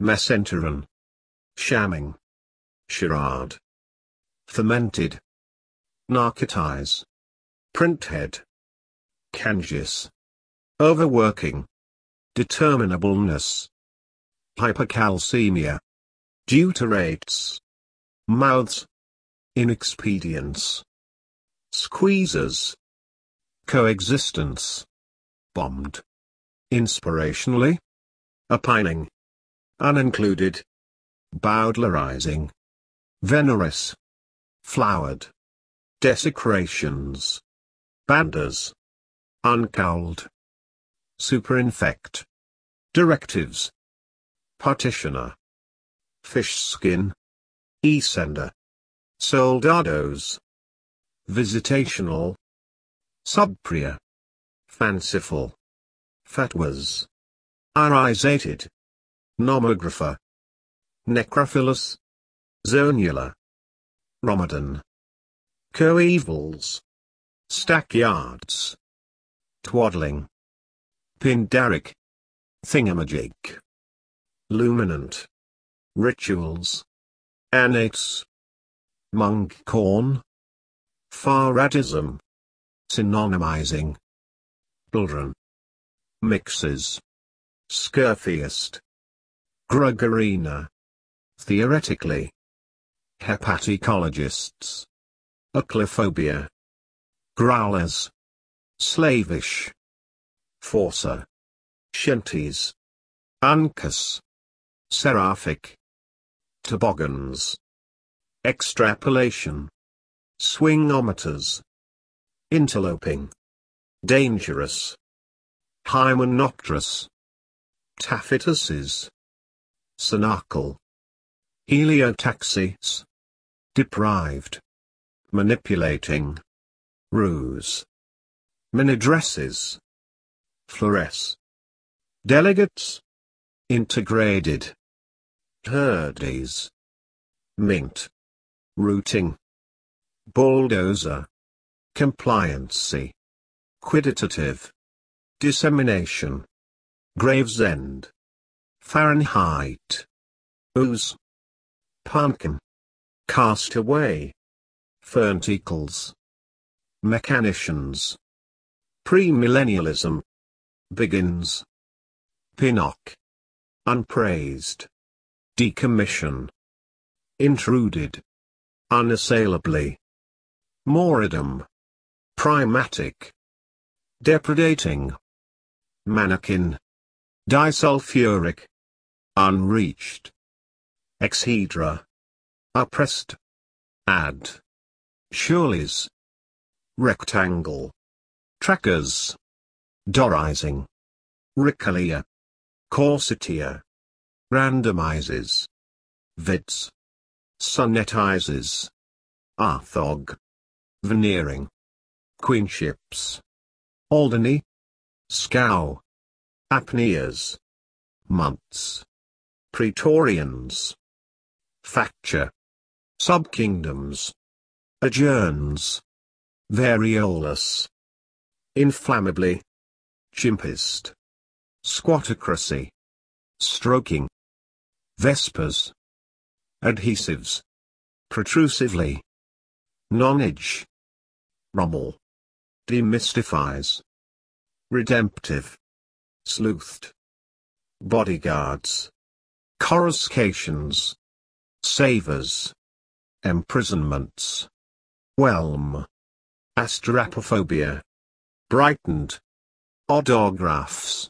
messenteron, shamming, charade, fermented, narcotize, printhead, canjus, overworking, determinableness, hypercalcemia, deuterates, mouths, inexpedience, squeezers, coexistence, bombed, inspirationally, opining, unincluded, bowdlerizing, venerous, flowered, desecrations, banders, uncowled, superinfect, directives, partitioner, fish skin, e-sender, soldados, visitational, subpria, fanciful, fatwas, irisated, nomographer, necrophilus, zonula, Ramadan, coevals, stackyards, twaddling, pindaric, thingamajig, luminant, rituals, annates, monk corn, faradism, synonymizing, children, mixes, scurfiest, Gregorina, theoretically, hepaticologists, oclophobia, growlers, slavish, forcer, shinties, uncas, seraphic, toboggans, extrapolation, swingometers, interloping, dangerous, hymenopterous, taffetuses, cenacle, heliotaxis, deprived, manipulating, ruse, minidresses, flores, delegates, integrated, herdes, mint, routing, bulldozer, compliancy, quantitative, dissemination, Gravesend, Fahrenheit, ooze, pumpkin, cast away, fernticles, mechanicians, premillennialism, begins. Pinnock. Unpraised. Decommission. Intruded. Unassailably. Moridom. Primatic. Depredating. Mannequin. Disulfuric. Unreached. Exhedra. Oppressed. Add. Surely's. Rectangle. Trackers. Dorizing. Ricalia. Corsetia. Randomizes. Vids. Sunnetizes. Arthog. Veneering. Queenships. Alderney. Scow. Apneas. Months. Praetorians. Facture. Subkingdoms. Adjourns. Variolus. Inflammably. Chimpist. Squatocracy. Stroking. Vespers. Adhesives. Protrusively. Nonage. Rommel. Demystifies. Redemptive. Sleuthed. Bodyguards. Coruscations. Savors. Imprisonments. Whelm. Asterapophobia. Brightened. Odographs.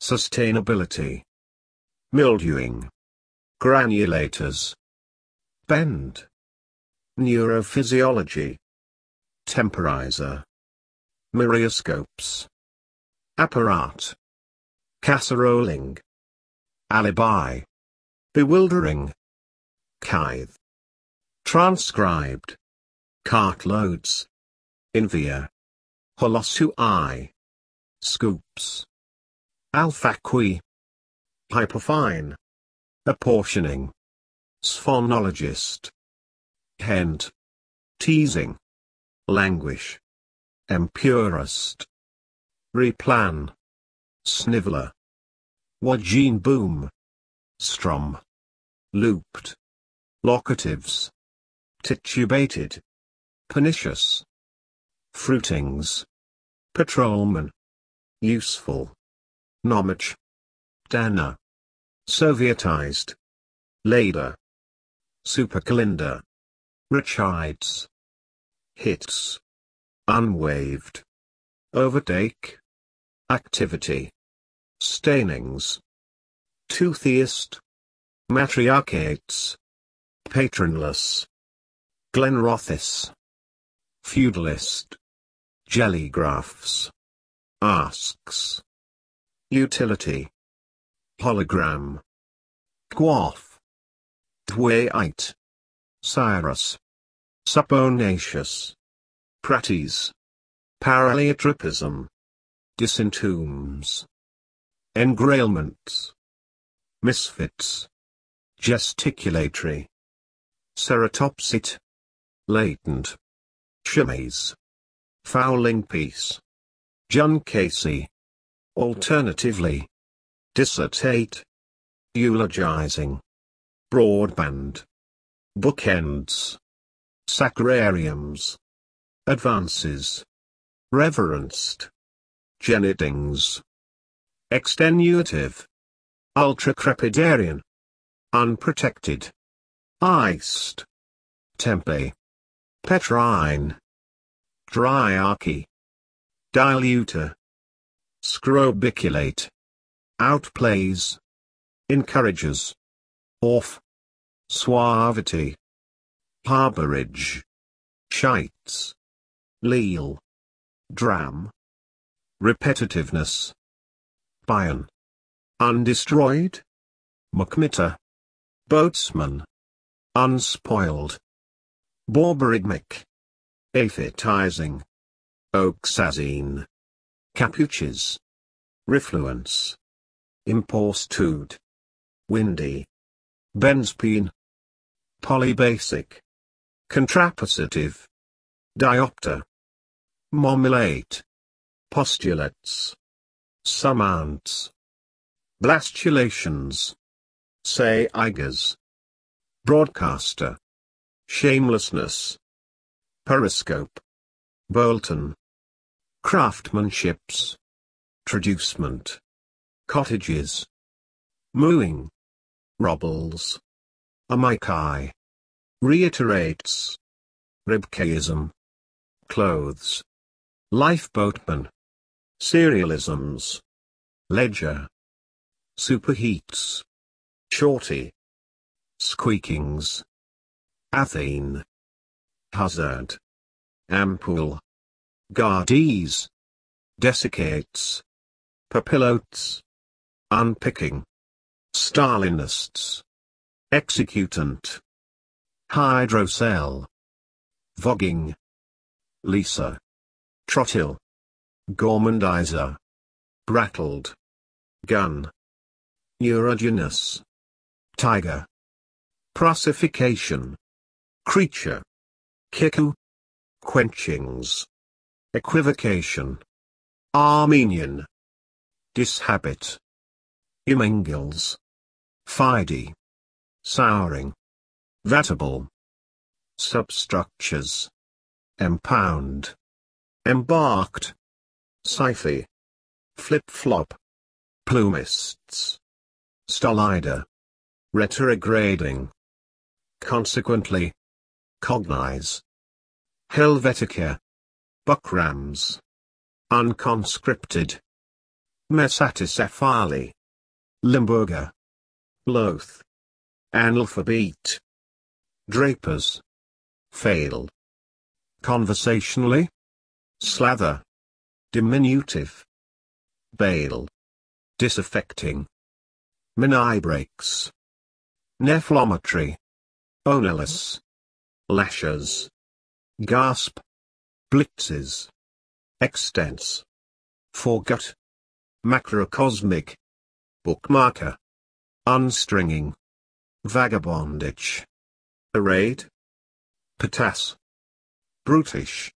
Sustainability. Mildewing. Granulators. Bend. Neurophysiology. Temporizer. Myrioscopes. Apparat. Casseroling. Alibi. Bewildering. Kythe. Transcribed. Cartloads. Invia. Holosui. Scoops. Alfaqui. Hyperfine. Apportioning. Sphonologist. Hent. Teasing. Languish. Empirist. Replan. Sniveler. Wajin boom. Strum. Looped. Locatives. Titubated. Pernicious. Fruitings. Patrolman. Useful. Nomage. Dana. Sovietized. Later. Supercalinda. Richides. Hits. Unwaved. Overtake. Activity. Stainings. Tootheist. Matriarchates. Patronless. Glenrothis. Feudalist. Jellygraphs. Asks. Utility. Hologram. Quaff. Dweite. Cyrus. Supponaceous. Prates. Paraleotropism. Disentombs. Engrailments. Misfits. Gesticulatory. Ceratopsit. Latent. Chimaze. Fowling piece. Juncasey. Alternatively. Dissertate. Eulogizing. Broadband. Bookends. Sacrariums. Advances. Reverenced. Genitings. Extenuative. Ultracrepidarian. Unprotected. Iced. Tempe. Petrine. Dryarchy. Diluter. Scrobiculate. Outplays. Encourages. Off. Suavity. Harborage. Shites. Leal. Dram. Repetitiveness. Bion. Undestroyed. Muckmitter. Boatsman. Unspoiled. Borborygmic. Aphitizing. Oxazine. Capuches. Refluence. Imporstude. Windy. Benzpene. Polybasic. Contrapositive. Diopter. Momylate. Postulates. Summants. Blastulations. Saigers. Broadcaster. Shamelessness. Periscope. Bolton. Craftsmanships. traducement, cottages, mowing, robbles, amikai, reiterates, ribkayism, clothes, lifeboatman, serialisms, ledger, superheats, shorty, squeakings, Athene, hazard, ampoule, gardees, desiccates, papillotes, unpicking, Stalinists, executant, hydrocell, vogging, Lisa, trottle, gormandizer, brattled, gun, Neurogenous, tiger, Prussification, creature, kiku, quenchings, equivocation, Armenian, dishabit, imengals, fide, souring, vatable, substructures, empound, embarked, scythe, flip-flop, plumists, stolida, retrograding, consequently, cognize, Helvetica, buckrams, unconscripted, mesaticephali, limburger, loath, analphabete, drapers, fail, conversationally, slather, diminutive, bale, disaffecting, menibrakes, nephlometry, oneless, lashes, gasp, blitzes, extents, forgot, macrocosmic, bookmarker, unstringing, vagabondage, arrayed, patass, brutish,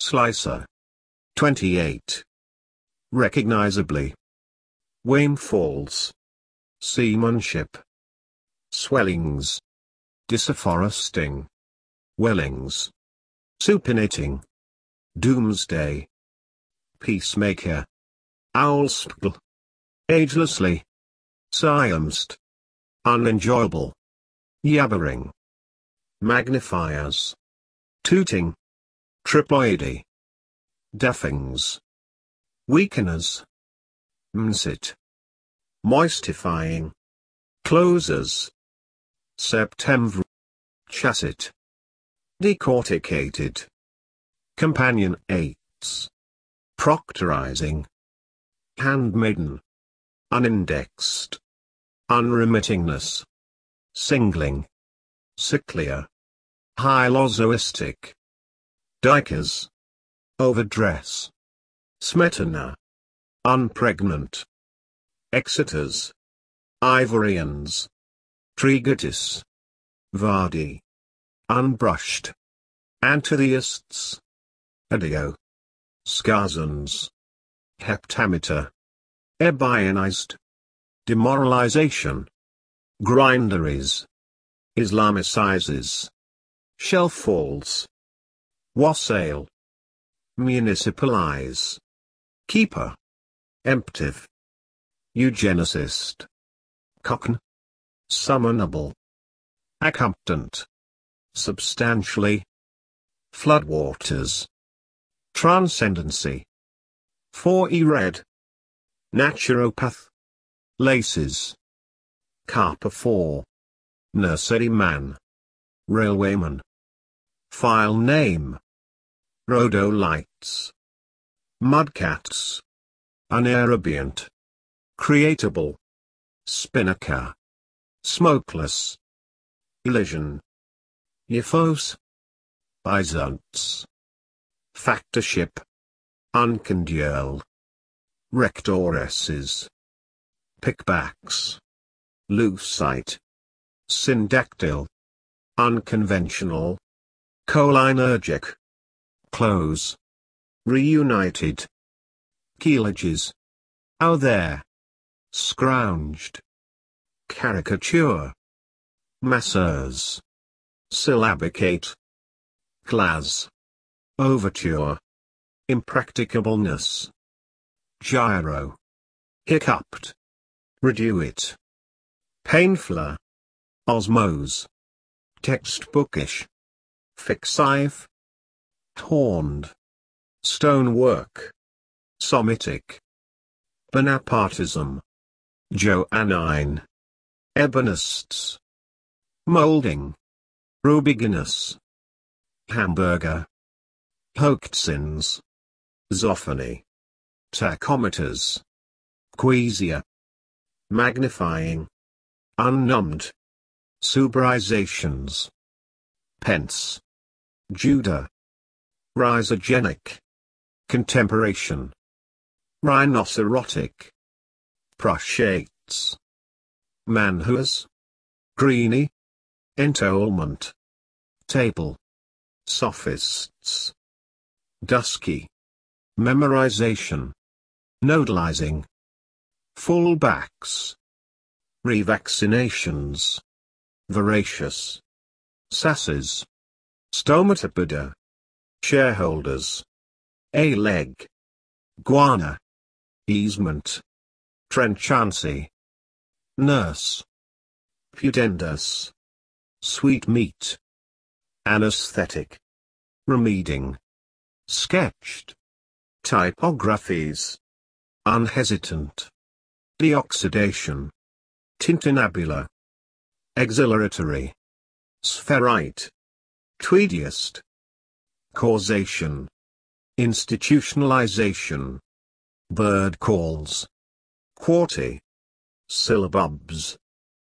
slicer, 28, recognizably, wainfalls, seamanship, swellings, disafforesting, wellings, supinating, doomsday, peacemaker, Aulspgl, agelessly, siamst, unenjoyable, yabbering, magnifiers, tooting, triploidy, duffings, weakeners, msit, moistifying, closers, September, chasset, decorticated, companion eights, proctorizing, handmaiden, unindexed, unremittingness, singling, cyclia, hylozoistic, dikers, overdress, smetana, unpregnant, exeters, Ivorians, Trigotis, Vardi, unbrushed, Antheists, Adio, Scarzans, heptameter, Ebionized, demoralization, grinderies, Islamicizes, shelffalls, wassail, municipalize, keeper, emptive, eugenicist, cockn, summonable, accomptant, substantially, floodwaters, transcendency, 4E red, naturopath, laces, carpivore, nurseryman, railwayman, file name, rhodolites, mudcats, anaerobient, creatable, spinnaker, smokeless, elision, euphos, byzants, factorship, uncondurl, rectoresses, pickbacks, lucite, syndactyl, unconventional, cholinergic, close, reunited, keelages, out there, scrounged, caricature, masseurs, syllabicate, class, overture, impracticableness, Gyro. Hiccuped. Reduit. Painfler. Osmose. Textbookish. Fixive. Horned. Stonework. Somitic. Bonapartism. Johannine. Ebonists. Moulding. Rubiginus. Hamburger. Hochtzins. Zophony. Tachometers. Quesia. Magnifying. Unnumbed. Subrizations. Pence. Judah. Rhizogenic. Contemporation. Rhinocerotic. Prussiates. Manhuas. Greeny. Entombment. Table. Sophists. Dusky. Memorization. Nodalizing. Fullbacks. Revaccinations. Voracious. Sasses. Stomatopoda. Shareholders. A-leg. Guana. Easement. Trenchancy. Nurse. Pudendus. Sweetmeat. Anesthetic. Remeding. Sketched. Typographies. Unhesitant. Deoxidation. Tintinnabula. Exhilaratory. Spherite. Tweediest. Causation. Institutionalization. Bird calls. Quarty. Syllabubs.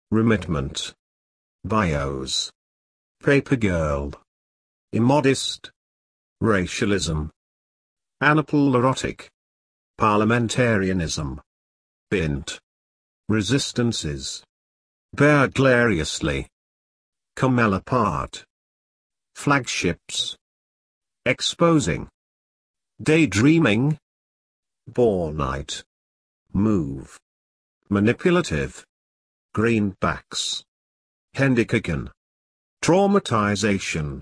Remitment. Bios. Paper girl. Immodest. Racialism. Anaplerotic. Parliamentarianism. Bint. Resistances. Bear glariously. Camelopard. Flagships. Exposing. Daydreaming. Bornite. Move. Manipulative. Greenbacks. Hendikigan. Traumatization.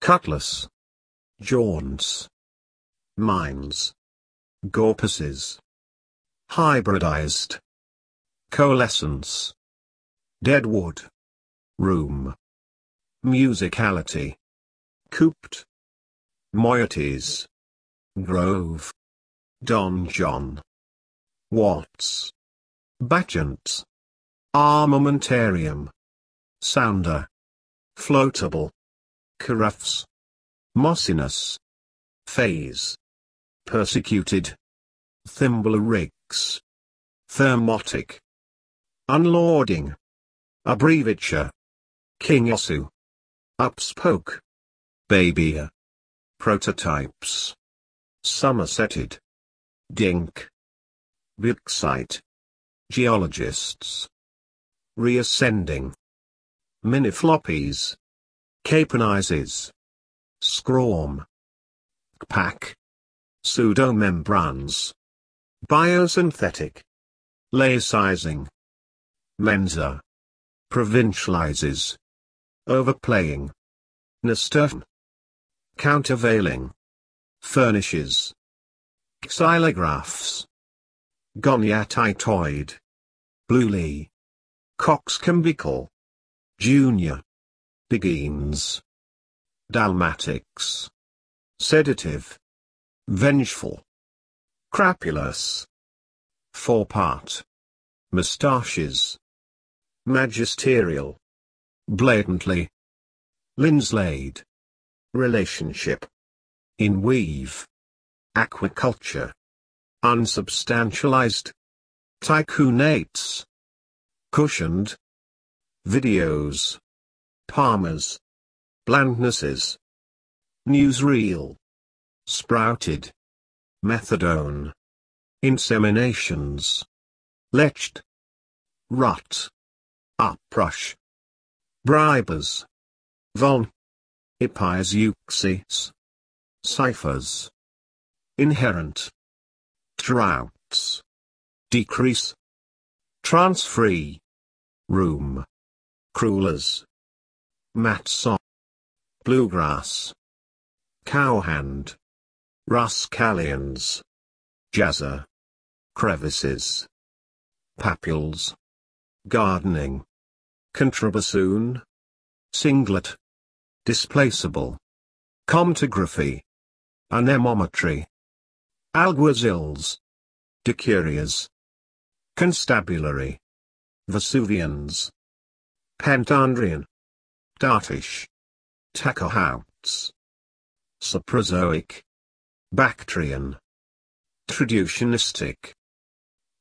Cutlass. Jaunts. Mines. Gorpuses. Hybridized. Coalescence. Deadwood. Room. Musicality. Cooped. Moieties. Grove. Donjon. Watts. Batchants. Armamentarium. Sounder. Floatable. Carafes. Mossiness. Phase. Persecuted. Thimblerics. Thermotic. Unlording. Abbreviature. Kingosu. Upspoke. Babia. Prototypes. Somersetted. Dink. Bixite. Geologists. Reascending. Minifloppies. Caponizes. Scrom. Kpak. Pseudomembranes. Biosynthetic. Laicizing. Menza. Provincializes. Overplaying. Nasturtium. Countervailing. Furnishes. Xylographs. Goniatitoid. Bluely. Coxcombical. Junior. Beguines. Dalmatics. Sedative. Vengeful. Crapulous. Forepart. Moustaches. Magisterial. Blatantly. Linslade. Relationship. Inweave. Aquaculture. Unsubstantialized. Tychoonates. Cushioned. Videos. Palmers. Blandnesses. Newsreel. Sprouted. Methadone. Inseminations. Lecht. Rut. Uprush. Bribers. Von. Epizuxis. Ciphers. Inherent. Droughts. Decrease. Transfree. Room. Crullers. Matson. Bluegrass. Cowhand. Rascallions. Jazza. Crevices. Papules. Gardening. Contrabassoon. Singlet. Displaceable. Comptography. Anemometry. Alguazils. Decurias. Constabulary. Vesuvians. Pentandrian. Dartish. Tachohautes. Saprozoic. Bactrian. Traducionistic.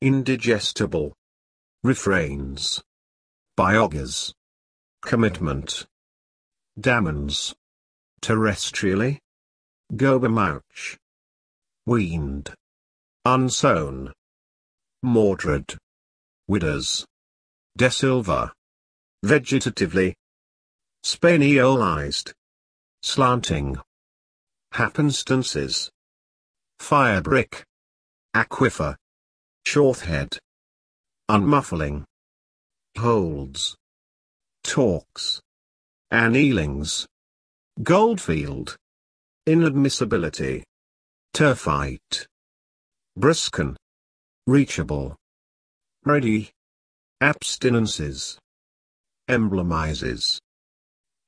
Indigestible. Refrains. Biogas. Commitment. Damans. Terrestrially. Gobemouch. Weaned. Unsown. Mordred. Widders. De Silva. Vegetatively. Spaniolized. Slanting. Happenstances. Firebrick. Aquifer. Shorthead. Unmuffling. Holds. Talks. Annealings. Goldfield. Inadmissibility. Turfite. Brisken. Reachable. Ready. Abstinences. Emblemizes.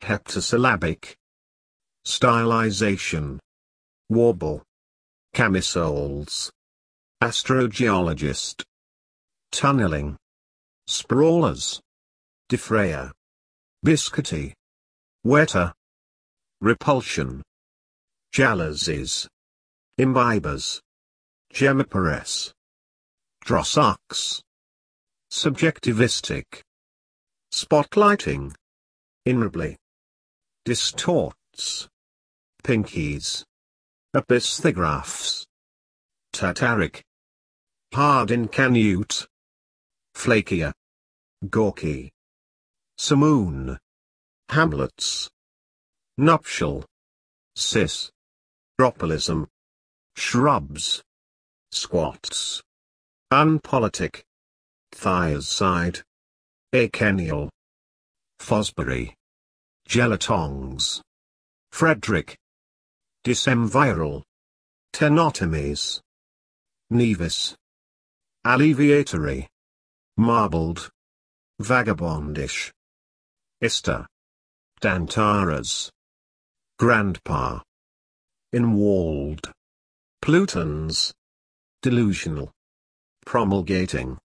Heptasyllabic. Stylization. Warble. Camisoles. Astrogeologist. Tunneling. Sprawlers. Defrayer. Biscuity. Wetter. Repulsion. Jalousies. Imbibers. Gemipares. Drossux. Subjectivistic. Spotlighting. Inwardly. Distorts. Pinkies. Episthegraphs. Tataric. Hard in canute. Flakier. Gawky. Simoon. Hamlets. Nuptial. Cis. Dropalism. Shrubs. Squats. Unpolitic. Thiaside. Acenial. Fosbury. Gelatongs. Frederick. Disemviral. Tenotomies. Nevis. Alleviatory. Marbled. Vagabondish. Ista. Dantaras. Grandpa. Inwalled. Plutons. Delusional. Promulgating.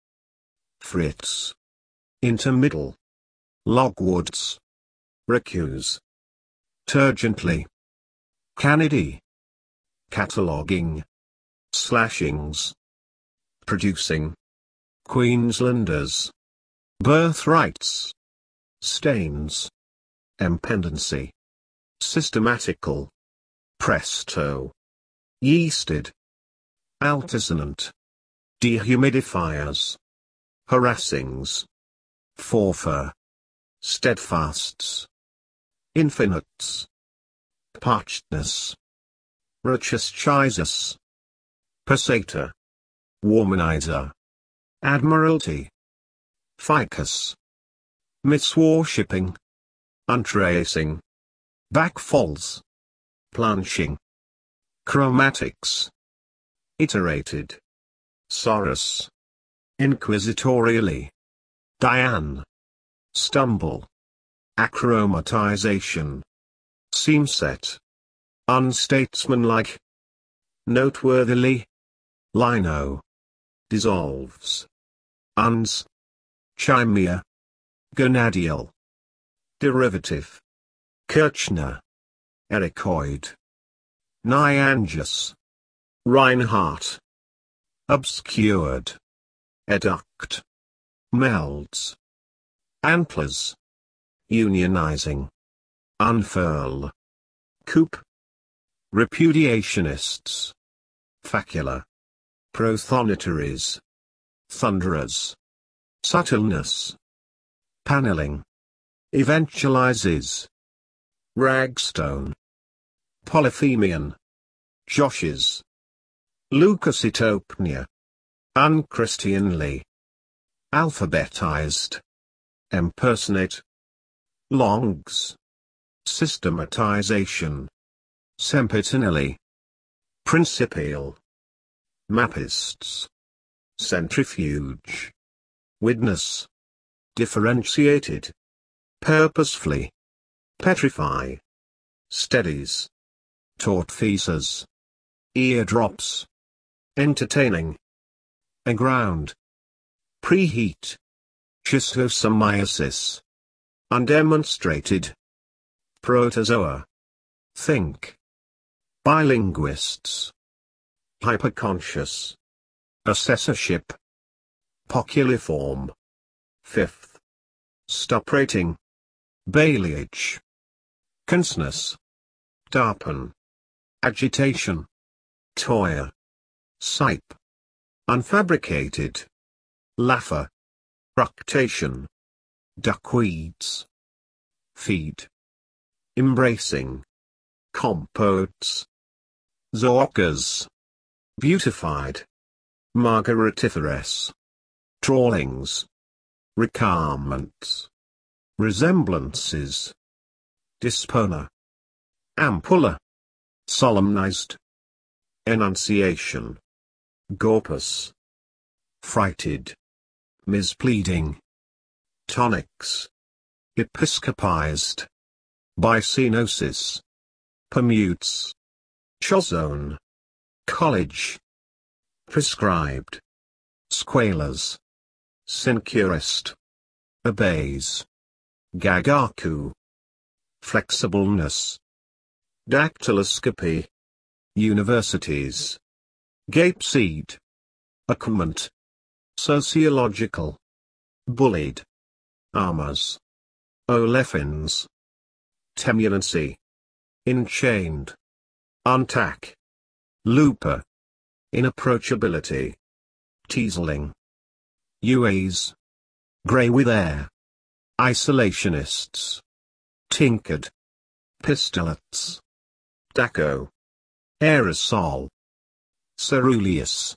Fritz. Intermiddle. Logwoods. Recuse. Turgently. Canidae. Cataloguing. Slashings. Producing. Queenslanders. Birthrights. Stains. Impendency. Systematical. Presto. Yeasted. Altisonant. Dehumidifiers. Harassings. Forfer. Steadfasts. Infinites. Parchedness. Rocheschisus. Passator. Womanizer. Admiralty. Ficus. Misworshipping. Untracing. Backfalls. Planching. Chromatics. Iterated. Sorus. Inquisitorially. Diane. Stumble. Achromatization. Seamset. Unstatesmanlike. Noteworthily. Lino. Dissolves. Uns. Chimera. Gonadial. Derivative. Kirchner. Ericoid. Nyangus. Reinhardt. Obscured. Educt. Melds. Antlers. Unionizing. Unfurl. Coop. Repudiationists. Facula. Prothonitaries. Thunderers. Subtleness. Paneling. Eventualizes. Ragstone. Polyphemian. Joshes. Leucocytopenia. Unchristianly. Alphabetized. Impersonate. Longs. Systematization. Sempiternally. Principial. Mappists. Centrifuge. Witness. Differentiated. Purposefully. Petrify. Steadies. Tortfeasors. Eardrops. Entertaining. Aground. Preheat. Schistosomiasis. Undemonstrated. Protozoa. Think. Bilinguists. Hyperconscious. Assessorship. Poculiform. Fifth. Stop rating. Bailiage. Consciousness. Darpen. Agitation. Toyer. Sipe. Unfabricated. Laffer. Fructation. Duckweeds. Feed. Embracing. Compotes. Zoocas. Beautified. Margaritiferous. Trawlings. Recarments. Resemblances. Dispona. Ampulla. Solemnized. Enunciation. Gorpus. Frighted. Mispleading. Tonics. Episcopized. Bicenosis. Permutes. Chozone. College. Prescribed. Squalers. Sincurist. Obeys. Gagaku. Flexibleness. Dactyloscopy. Universities. Gapeseed. Accumbent. Sociological. Bullied. Armors. Olefins. Temulency. Enchained. Untack. Looper. Inapproachability. Teaseling. UAs. Grey with air. Isolationists. Tinkered. Pistolets. Daco. Aerosol. Ceruleus.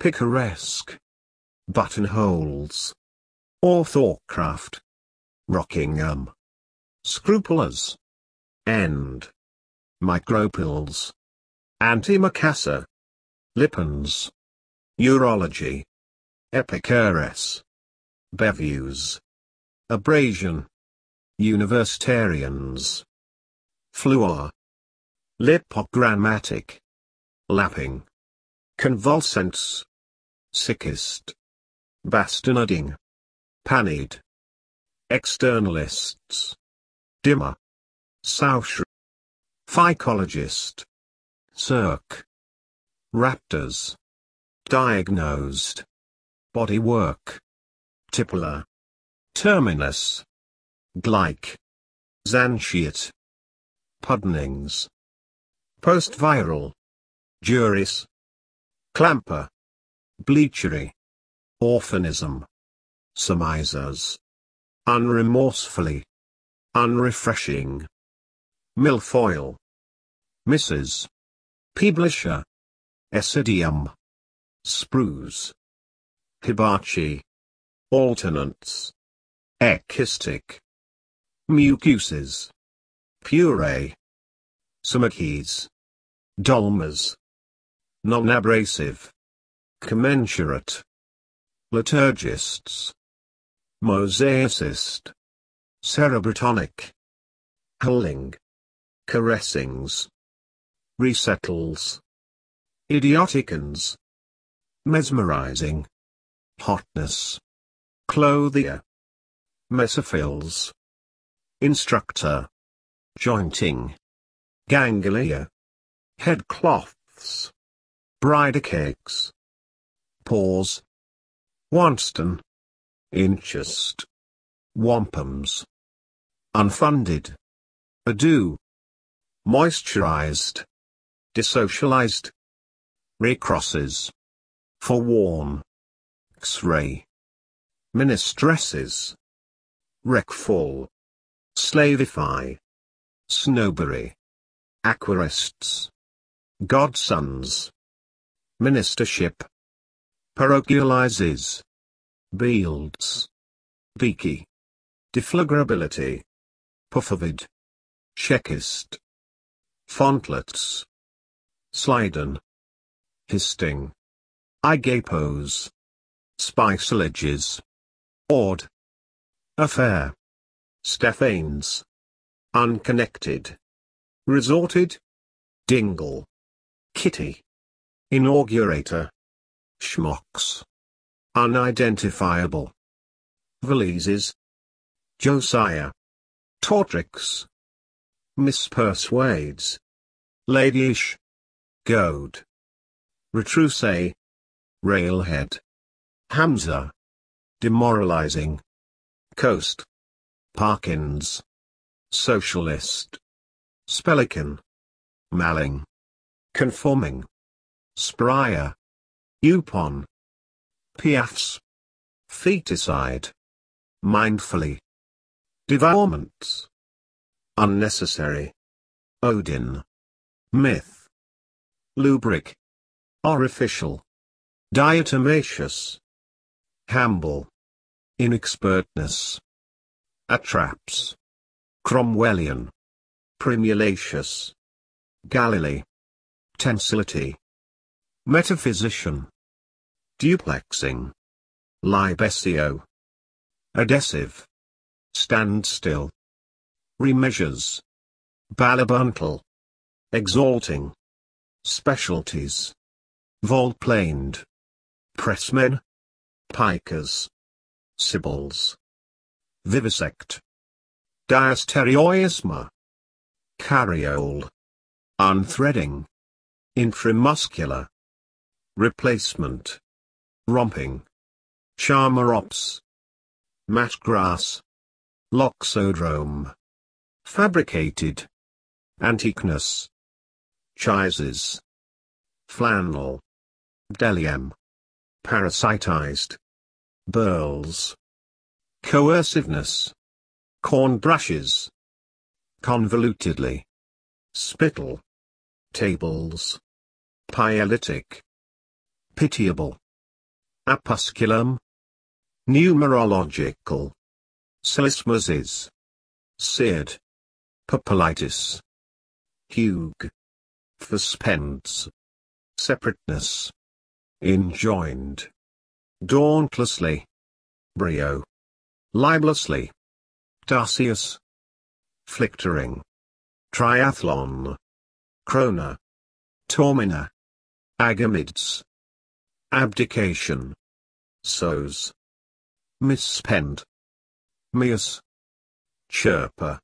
Picaresque. Buttonholes. Orthocraft. Rockingham. Scrupulous. End. Micropils. Antimacassar. Lippens. Urology. Epicurus. Bevues. Abrasion. Universitarians. Fluor. Lipogrammatic. Lapping. Convulsants. Sickest. Bastinading. Panied. Externalists. Dimmer. Saussure. Phycologist. Cirque. Raptors. Diagnosed. Bodywork. Tipler. Terminus. Glyke. Zanchiate. Pudnings. Postviral. Juris. Clamper. Bleachery. Orphanism. Surmisers. Unremorsefully. Unrefreshing. Milfoil. Mrs. Peeblisher. Esidium. Sprues. Hibachi. Alternants. Echistic. Mucuses. Puree. Sumachies. Dolmas. Non-abrasive. Commensurate. Liturgists. Mosaicist. Cerebrotonic. Hulling. Caressings. Resettles. Idioticons. Mesmerizing. Hotness. Clothier. Mesophils. Instructor. Jointing. Ganglia. Headcloths. Bridecakes. Paws. Wanston. Interest. Wampums. Unfunded. Ado. Moisturized. Desocialized. Recrosses. Forewarn. X-ray. Ministresses. Wreckful. Slavify. Snobbery. Aquarists. Godsons. Ministership. Parochializes. Beelds. Beaky. Deflagrability. Puffovid. Checkist. Fontlets. Sliden. Histing. Igapos. Spicelages. Ord. Affair. Stephanes. Unconnected. Resorted. Dingle. Kitty. Inaugurator. Schmucks. Unidentifiable. Valises. Josiah. Tortrix. Mispersuades. Ladyish. Goad. Retrousse. Railhead. Hamza. Demoralizing. Coast. Parkins. Socialist. Spelican. Malling. Conforming. Sprier. Upon. Piafs. Feticide. Mindfully. Devourments. Unnecessary. Odin. Myth. Lubric. Orificial. Diatomaceous. Hamble. Inexpertness. Atraps. Cromwellian. Primulaceous. Galilee. Tensility. Metaphysician. Duplexing. Libesio. Adhesive. Standstill. Remeasures. Balabuntal. Exalting. Specialties. Volplaned. Pressmen. Pikers. Sibyls. Vivisect. Diastereoisma. Cariole. Unthreading. Intramuscular. Replacement. Romping. Charmerops. Matgrass. Loxodrome. Fabricated. Antiqueness. Chises. Flannel. Delium. Parasitized. Burls. Coerciveness. Corn brushes. Convolutedly. Spittle. Tables. Pietic. Pitiable. Apusculum. Numerological. Selismuses. Seared. Papilitis. Hug. Fuspends. Separateness. Enjoined. Dauntlessly. Brio. Libelously. Darcius. Flictering. Triathlon. Crona. Tormina. Agamids. Abdication. Sows. Misspent. Meus. Chirper.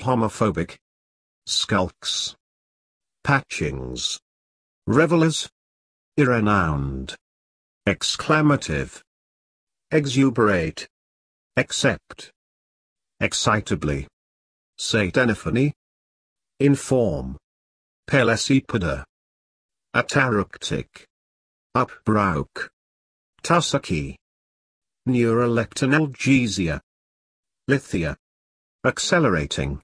Homophobic. Skulks. Patchings. Revelers. Irrenowned. Exclamative. Exuberate. Accept. Excitably. Satanophony. Inform. Pelesipoda. Ataruptic. Upbrouk. Tussocky. Neurolectanalgesia. Lithia. Accelerating.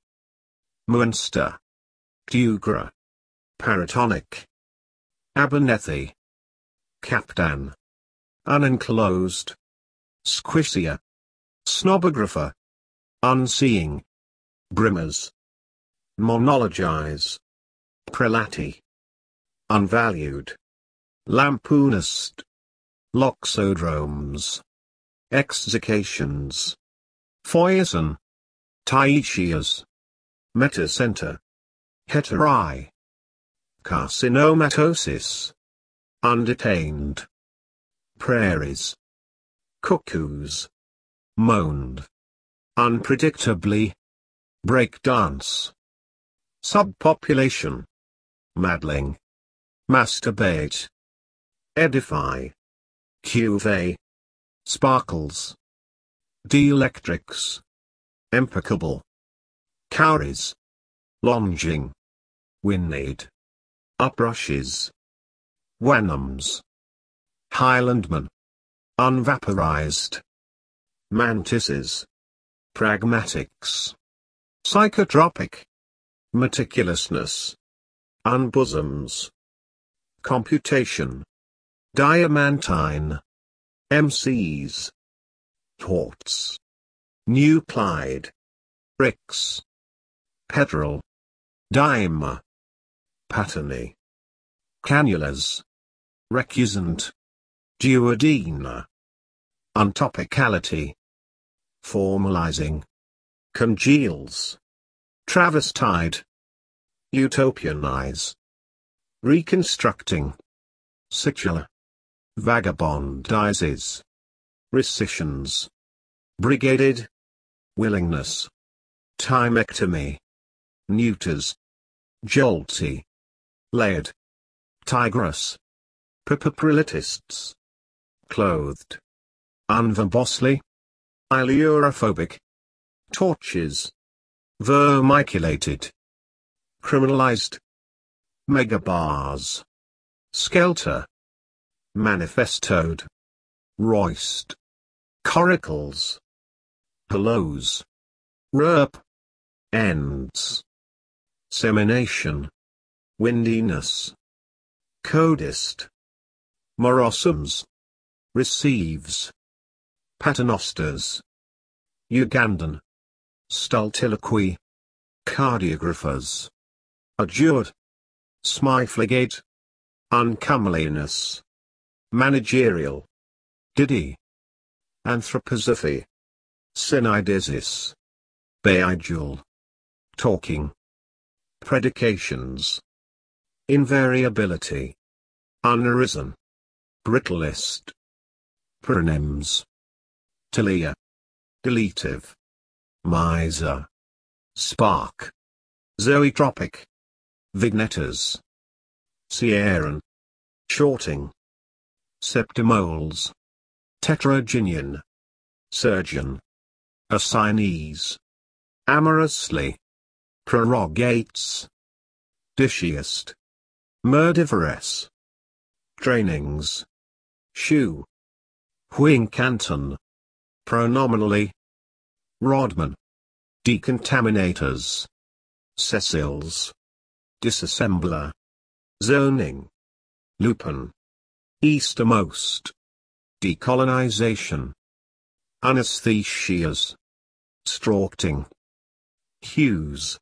Munster. Dugra. Paratonic. Abernethy. Captan. Unenclosed. Squissia. Snobographer. Unseeing. Brimmers. Monologize. Prelati. Unvalued. Lampoonist. Loxodromes. Execations. Foison. Taichias. Metacenter. Heteri. Carcinomatosis. Undetained. Prairies. Cuckoos. Moaned. Unpredictably. Breakdance. Subpopulation. Madling. Masturbate. Edify. Cuvee. Sparkles. Delectrics. Impeccable. Cowries. Longing. Whinnied. Uprushes. Wanhams. Highlandmen. Unvaporized. Mantises. Pragmatics. Psychotropic. Meticulousness. Unbosoms. Computation. Diamantine. MCs. Torts. New Clyde. Ricks. Pederal. Dimer. Patterny. Cannulas. recusant. Duodenum. Untopicality. Formalizing. Congeals. Travestide. Utopianize. Reconstructing. Sicula. Vagabondizes. Rescissions. Brigaded. Willingness. Timectomy. Neuters. Jolty. Laid. Tigress. Pipiprelatists. Clothed. Unverbosely. Illurophobic. Torches. Vermiculated. Criminalized. Megabars. Skelter. Manifestoed. Roist. Coracles. Hellos. Rep. Ends. Semination. Windiness. Codist. Morosums. Receives. Paternosters. Ugandan. Stultiloquy. Cardiographers. Adjured. Smyfligate. Uncomeliness. Managerial. Diddy. Anthroposophy. Synidesis. Beidual. Talking. Predications. Invariability. Unarisen. Brittlest. Pronouns. Tilia. Deletive. Miser. Spark. Zoetropic. Vignettas. Sierran. Shorting. Septimoles. Tetraginian. Surgeon. Assignees. Amorously. Prorogates. Dishiest. Murderess. Trainings. Shoe. Huincanton. Pronominally. Rodman. Decontaminators. Sessils. Disassembler. Zoning. Lupin. Eastermost. Decolonization. Anesthesias. Strauchting. Hues.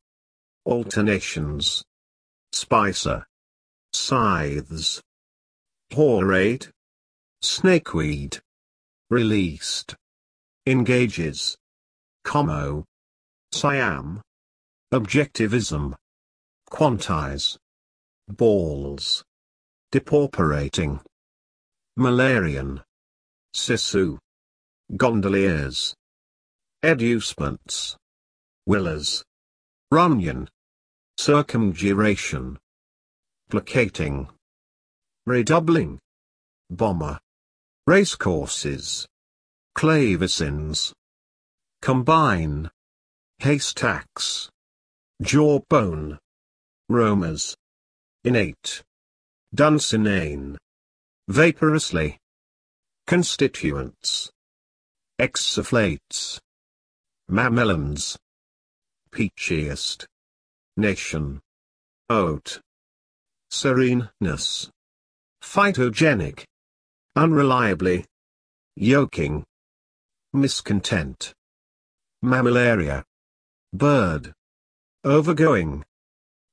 Alternations. Spicer. Scythes. Horade. Snakeweed. Released. Engages. Como. Siam. Objectivism. Quantize. Balls. Depauperating. Malarian. Sisu. Gondoliers. Educements. Willers. Runyon. Circumgiration. Placating. Redoubling. Bomber. Racecourses. Clavicines. Combine. Haystacks. Jawbone. Roamers. Innate. Dunsinane. Vaporously. Constituents. Exsufflates. Mamelons. Peachiest. Nation. Oat. Sereneness. Phytogenic. Unreliably. Yoking. Miscontent. Mammillaria. Bird. Overgoing.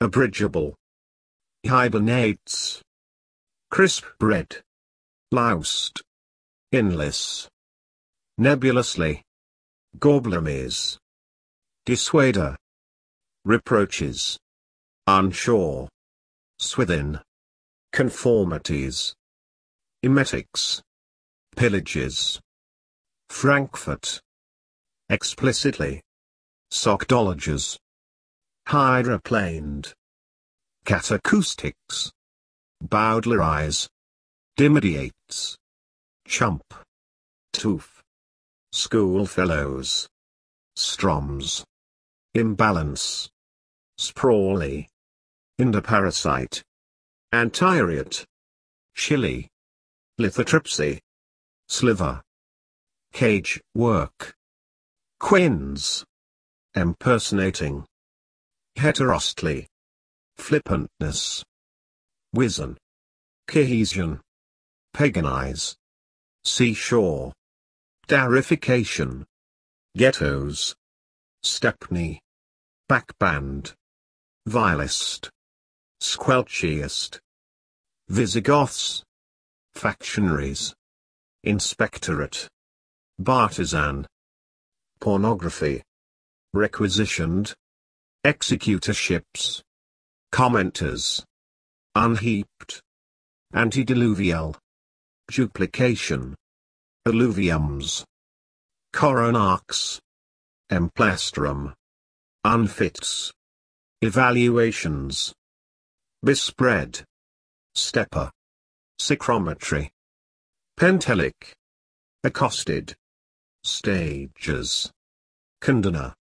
Abridgeable. Hibernates. Crisp bread. Loused. Inless. Nebulously. Gorblemies. Dissuader. Reproaches. Unsure. Swithin. Conformities. Emetics. Pillages. Frankfurt. Explicitly. Soctologies. Hydroplaned. Catacoustics. Bowdlerize. Dimidiates. Chump. Toof. Schoolfellows. Stroms. Imbalance. Sprawly. Endoparasite. Antiriate. Chili. Lithotripsy. Sliver. Cage work. Quins. Impersonating. Heterostly. Flippantness. Wizen. Cohesion. Paganize. Seashore. Darification. Ghettos. Stepney. Backband. Vilest. Squelchiest. Visigoths. Factionaries. Inspectorate. Bartizan. Pornography. Requisitioned. Executorships. Commenters. Unheaped. Antediluvial. Duplication. Alluviums. Coronarchs. Emplastrum. Unfits. Evaluations. Bespread. Stepper. Psychrometry. Pentelic. Accosted. Stages. Condoner.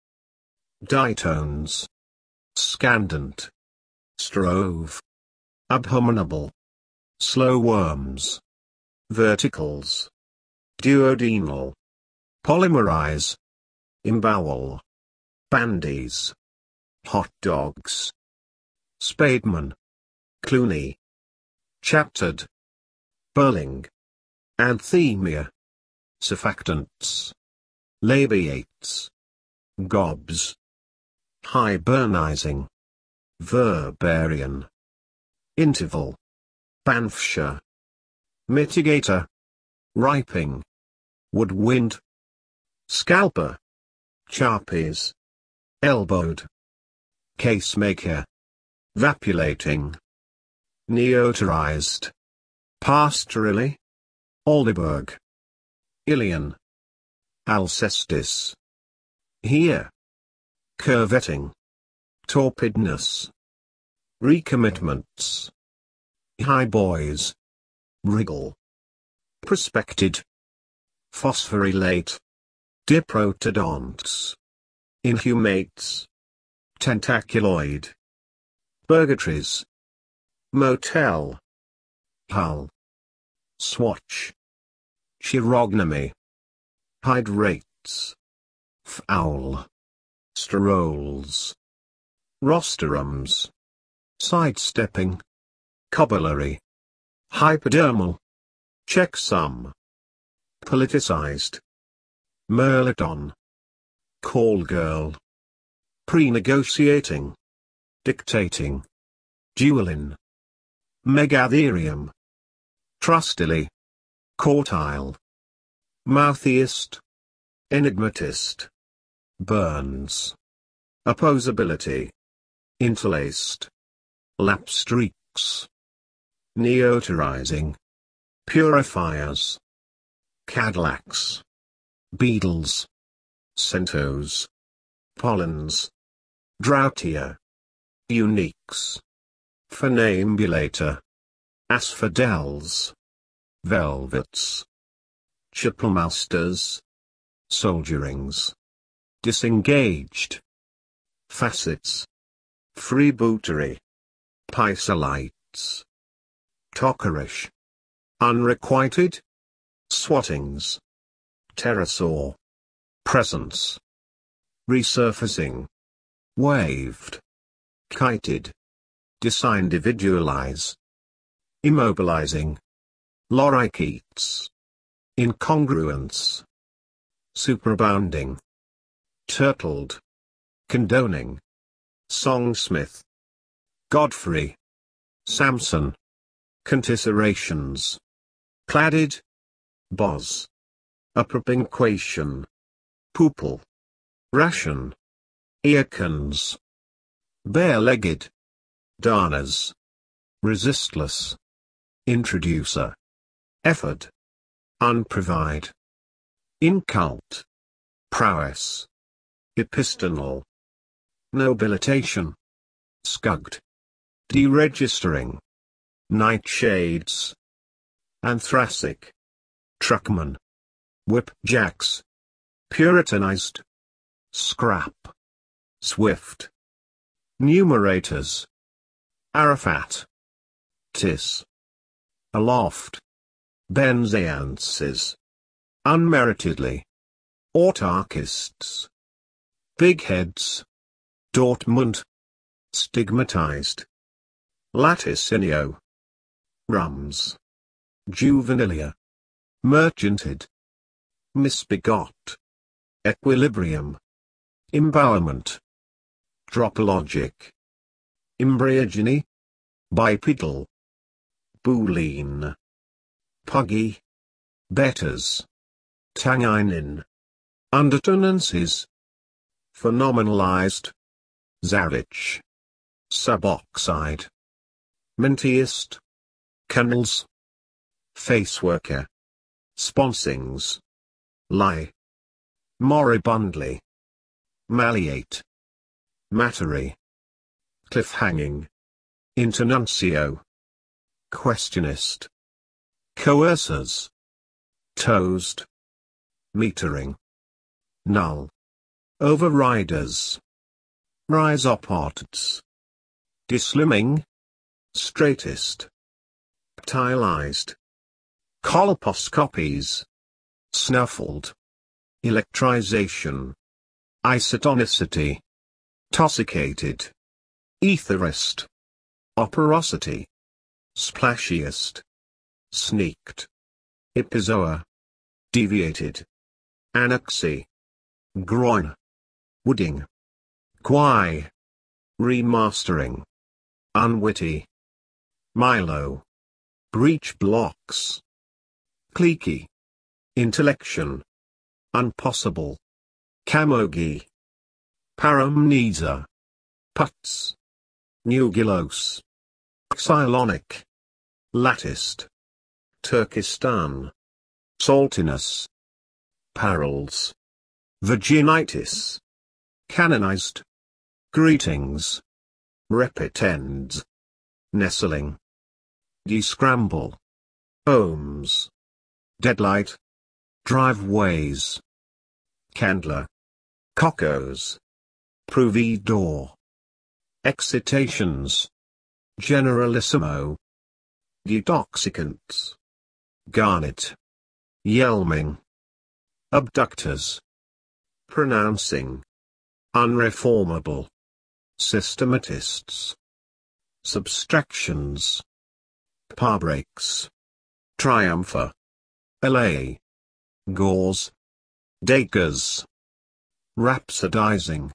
Ditones. Scandant. Strove. Abominable. Slow worms. Verticals. Duodenal. Polymerize. Imbowel. Bandies. Hot dogs. Spademan. Clooney. Chaptered. Burling. Anthemia. Surfactants. Labiates. Gobs. Hibernizing. Verbarian. Interval. Banffshire. Mitigator. Riping. Woodwind. Scalper. Charpies. Elbowed. Casemaker. Vapulating. Neoterized. Pastorally. Aldeburgh. Ilion. Alcestis. Here. Curvetting. Torpidness. Recommitments. Highboys. Wriggle. Prospected. Phosphorylate. Diprotodonts. Inhumates. Tentaculoid. Burgatories. Motel. Hull. Swatch. Chirognomy. Hydrates. Fowl. Sterols. Rosterums. Sidestepping. Cobblary. Hypodermal. Checksum. Politicized. Merlodon. Call girl. Pre-negotiating. Dictating. Duelin. Megatherium. Trustily. Cortile. Moutheist. Enigmatist. Burns. Opposability. Interlaced. Lap streaks. Neoterizing. Purifiers. Cadillacs. Beetles. Centos. Pollens. Droughtier. Uniques. Funambulator. Asphodels. Velvets. Chapelmasters. Soldierings. Disengaged. Facets. Freebootery. Pisolites. Tockerish. Unrequited. Swattings. Pterosaur. Presence. Resurfacing. Waved. Kited. Disindividualize. Immobilizing. Lorichetes. Incongruence. Superabounding. Turtled. Condoning. Songsmith. Godfrey. Samson. Conticerations. Cladded. Boz. A propinquation. Poople. Ration. Eacons. Bare-legged. Darners. Resistless. Introducer. Effort. Unprovide. Incult. Prowess. Epistonal. Nobilitation. Scugged. Deregistering. Nightshades. Anthracic. Truckman. Whipjacks. Puritanized. Scrap. Swift. Numerators. Arafat. Tis. Aloft. Benseances. Unmeritedly. Autarchists. Big heads. Dortmund. Stigmatized. Laticinio. Rums. Juvenilia. Merchanted. Misbegot. Equilibrium. Embowerment. Dropologic. Embryogeny. Bipedal. Boolean. Puggy. Betters. Tangynin. Undertonances. Phenomenalized. Zarich. Suboxide. Menteist. Canals. Faceworker. Sponsings. Lie. Moribundly. Malleate. Mattery. Cliffhanging. Internuncio. Questionist. Coercers. Toast. Metering. Null. Overriders. Rhizopods. Dislimming. Straightest. Ptilized. Coloposcopies. Snuffled. Electrization. Isotonicity. Tossicated. Etherist. Operosity. Splashiest. Sneaked. Epizoa. Deviated. Annexy. Groin. Wooding. Quai. Remastering. Unwitty. Milo. Breach blocks. Cliquey. Intellection. Unpossible. Camogie. Paramnesia. Putz. Nugulos. Xylonic. Latticed. Turkestan. Saltiness. Parals. Virginitis. Canonized. Greetings. Repetends. Nestling. Descramble. Ohms. Deadlight. Driveways. Candler. Cockos. Providor. Excitations. Generalissimo. Detoxicants. Garnet. Yelming. Abductors. Pronouncing. Unreformable. Systematists. Substractions. Parbreaks. Triumpher. Allay. Gauze. Dakers. Rhapsodizing.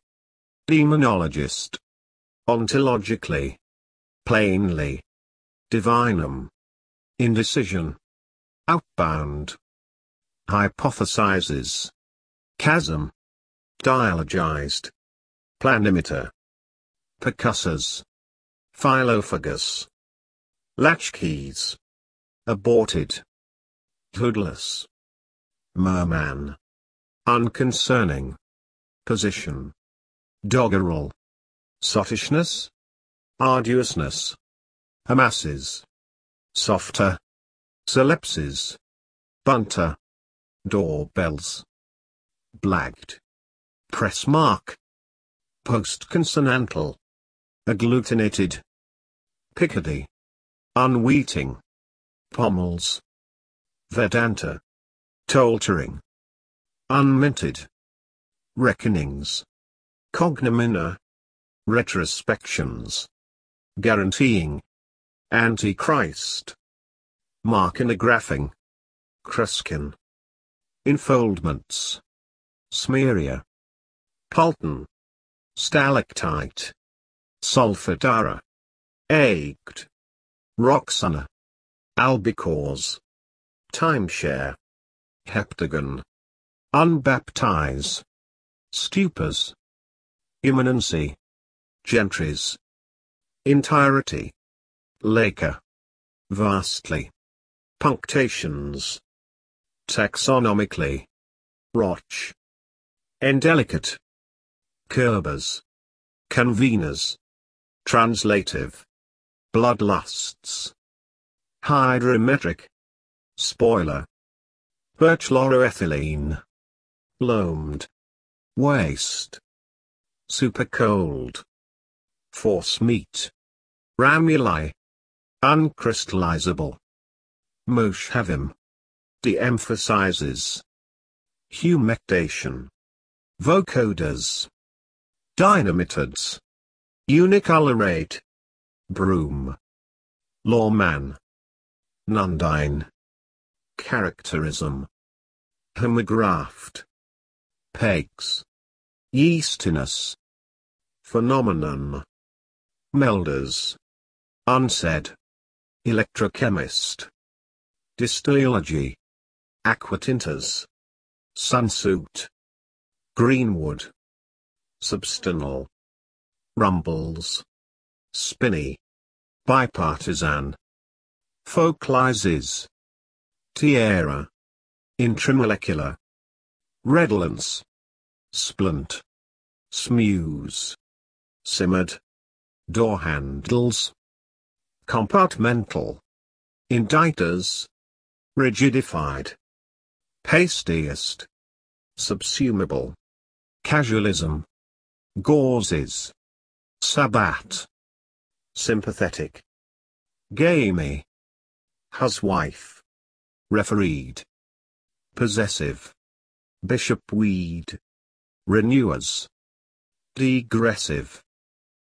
Demonologist. Ontologically. Plainly. Divinum. Indecision. Outbound. Hypothesizes. Chasm. Dialogized. Planimeter. Percussors. Philophagus. Latchkeys. Aborted. Hoodless. Merman. Unconcerning. Position. Doggerel. Sottishness. Arduousness. Amasses. Softer. Solepses. Bunter. Doorbells. Blagged. Press mark. Postconsonantal. Agglutinated. Picardy. Unweating. Pommels. Vedanta. Toltering. Unminted. Reckonings. Cognomina. Retrospections. Guaranteeing. Antichrist. Markanographing. Kreskin. Enfoldments. Smeria. Pulton. Stalactite. Solfatara. Ached. Roxana. Albicores. Timeshare. Heptagon. Unbaptize. Stupors. Imminency. Gentries. Entirety. Laker. Vastly. Punctations. Taxonomically. Roch. Indelicate. Curbers. Conveners. Translative. Bloodlusts. Hydrometric. Spoiler. Birchloroethylene. Loamed. Waste. Supercold. Forcemeat. Ramuli. Uncrystallizable. Moshavim. De-emphasizes. Humectation. Vocoders. Dynamiteds. Unicolorate. Broom. Lawman. Nundine. Characterism. Homograft. Pegs. Yeastiness. Phenomenon. Melders. Unsaid. Electrochemist. Distilleology. Aquatintas. Sunsuit. Greenwood. Substantial. Rumbles. Spinny. Bipartisan. Focalizes. Tiara. Intramolecular. Redolence. Splint. Smooths. Simmered. Door handles. Compartmental. Inditers. Rigidified. Pastiest. Subsumable. Casualism. Gauzes. Sabbat. Sympathetic. Gamey. Huswife. Refereed. Possessive. Bishopweed. Renewers. Degressive.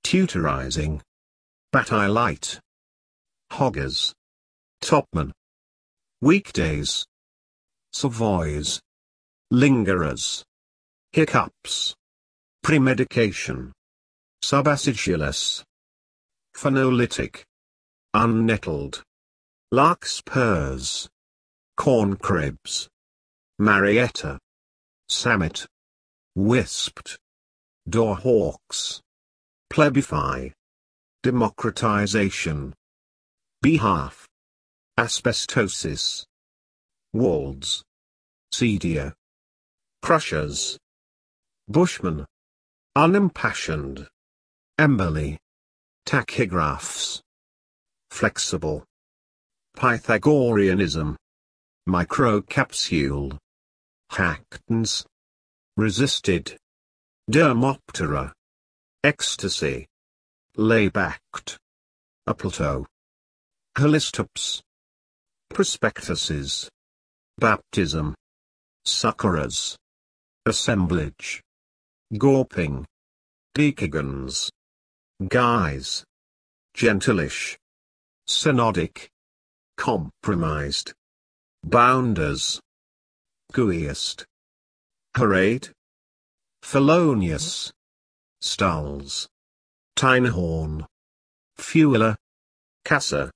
Tutorizing. Batilite. Hoggers. Topman. Weekdays. Savoys. Lingerers. Hiccups. Premedication. Subacidulous. Phenolytic. Unnettled. Larkspurs. Corncribs. Marietta. Sammet. Wisped. Doorhawks. Plebify. Democratization. Behalf. Asbestosis. Wolds. Cedia. Crushers. Bushman. Unimpassioned. Emberley. Tachygraphs. Flexible. Pythagoreanism. Microcapsule. Hacktons. Resisted. Dermoptera. Ecstasy. Laybacked. Aplato. Halistops. Prospectuses. Baptism. Succorers. Assemblage. Gawping. Decagons. Guise. Gentilish. Synodic. Compromised. Bounders. Gooeyest. Parade. Felonious. Stalls. Tinehorn. Fueler. Casser.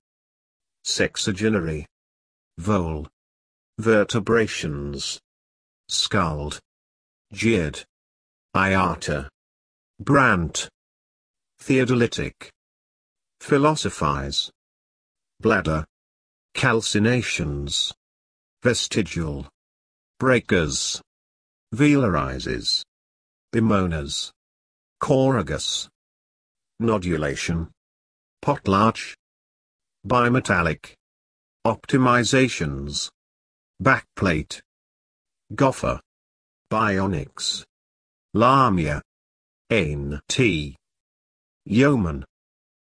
Sexagenary. Vole. Vertebrations. Sculled. Jeered. Iata. Brant. Theodolytic. Philosophize. Bladder. Calcinations. Vestigial. Breakers. Velarizes. Bemoaners. Choragus. Nodulation. Potlatch. Bimetallic. Optimizations. Backplate. Goffer. Bionics. Lamia. Ain-T. Yeoman.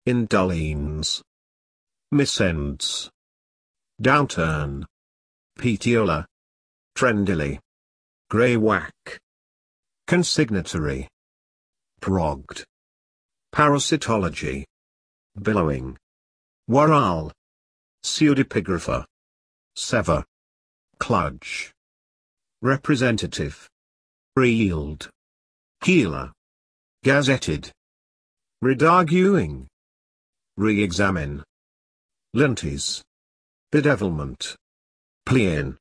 Indolines. Miscends. Downturn. Petiola. Trendily. Greywack. Consignatory. Progged. Parasitology. Billowing. Waral. Pseudepigrapher. Sever. Kludge. Representative. Reeled. Healer. Gazetted. Redarguing. Re-examine. Linties. Bedevilment. Plein.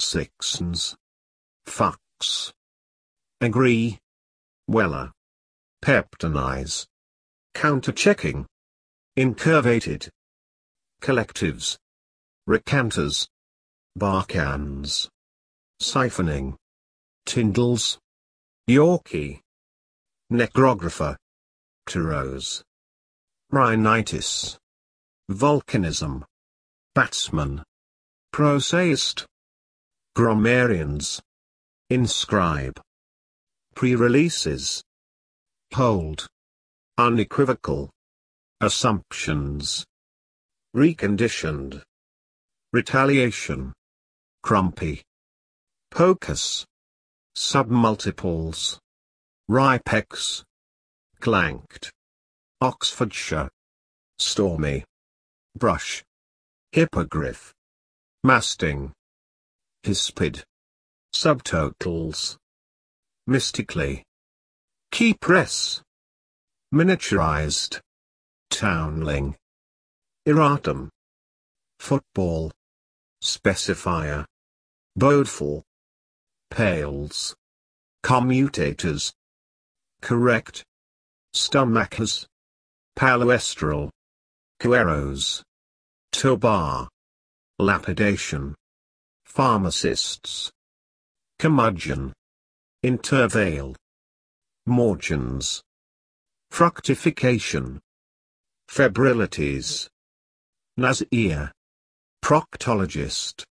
Sixens. Fucks. Agree. Weller. Peptonize. Counterchecking. Incurvated. Collectives. Recanters. Barcans. Siphoning. Tyndalls. Yorkie. Necrographer. Pteros. Rhinitis. Volcanism. Batsman. Prosaist. Grammarians. Inscribe. Pre-releases. Hold. Unequivocal. Assumptions. Reconditioned. Retaliation. Crumpy. Pocus. Submultiples. Ripex. Clanked. Oxfordshire. Stormy. Brush. Hippogriff. Masting. Hispid. Subtotals. Mystically. Key press. Miniaturized. Townling. Erratum. Football. specifier, bodeful, pails, commutators, correct, stomachers, palaestral, cueros, tobar, lapidation, pharmacists, curmudgeon, intervale, morgens, fructification, febrilities, nazir, proctologist,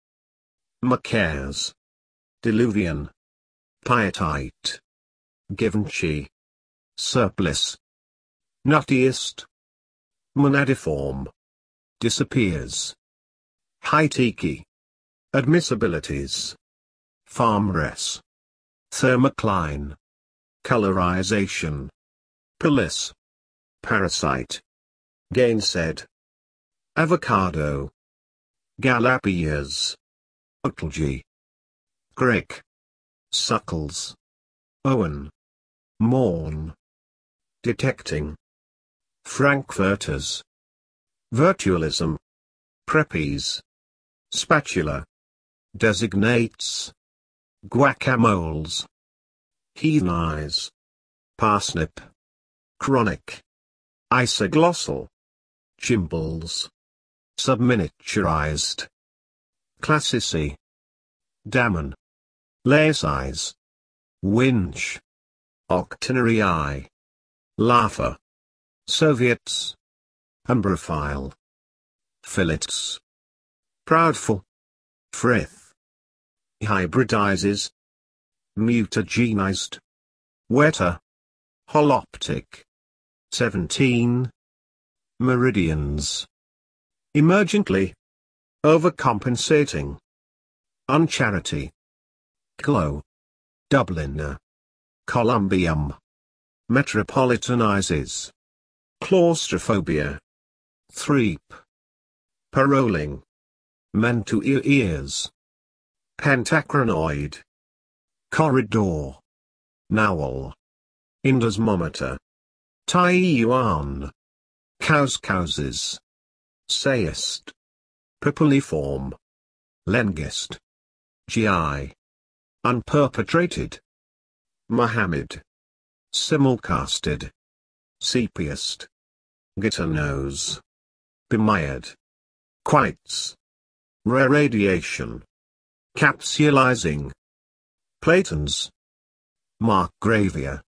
macares, diluvian, pietite, Givenchy, surplus, nuttiest, monadiform, disappears, Haitiki, admissibilities, farmress, thermocline, colorization, polis, parasite, gainsaid, avocado, galapias, otalgy, grake, suckles, owen, morn, detecting, frankfurters, virtualism, preppies, spatula, designates, guacamoles, heathen eyes, parsnip, chronic, isoglossal, chimbals, subminiaturized, classici, daemon, laesize, winch, octenarii, laugher, Soviets, umbrophile, fillets, proudful, frith, hybridizes, mutagenized, wetter, holoptic, 17, meridians, emergently, overcompensating, uncharity, glow, Dubliner, Columbium, metropolitanizes, claustrophobia, threep, paroling, men to ears, pentachronoid, corridor, nawl, indosmometer, Taiyuan, cowses, sayest, pipuliform, lengist, GI, unperpetrated, Muhammad, simulcasted, sepiast, gitanos, bemired, quites, raradiation, capsulizing, platons, margravia,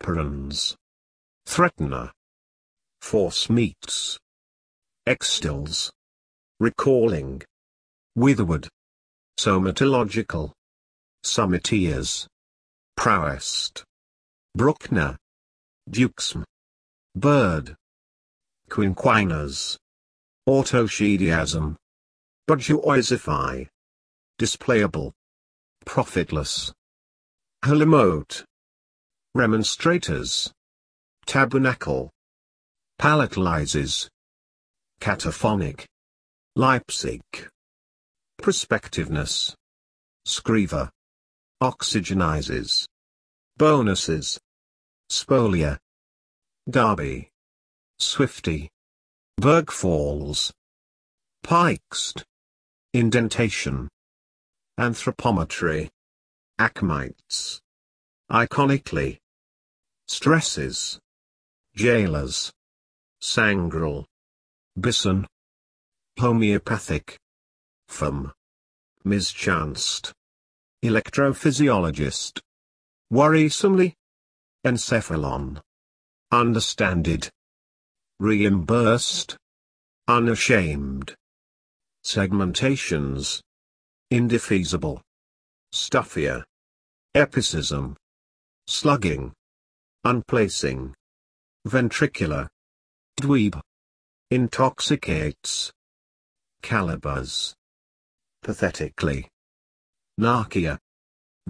perons, threatener, forcemeats, extils, recalling, witherwood, somatological, summiteers, prowest, Bruckner, Dukesm, bird, quinquiners, autoschiedism, bourgeoisify, displayable, profitless, helimote, remonstrators, tabernacle, palatalizes, cataphonic, Leipzig, prospectiveness, screever, oxygenizes, bonuses, spolia, derby, swifty, bergfalls, pikest, indentation, anthropometry, acmites, iconically, stresses, jailers, sangral, bison, homeopathic, fum, mischanced, electrophysiologist, worrisomely, encephalon, understanded, reimbursed, unashamed, segmentations, indefeasible, stuffier, epicism, slugging, unplacing, ventricular, dweeb, intoxicates, calibers, pathetically, narchia,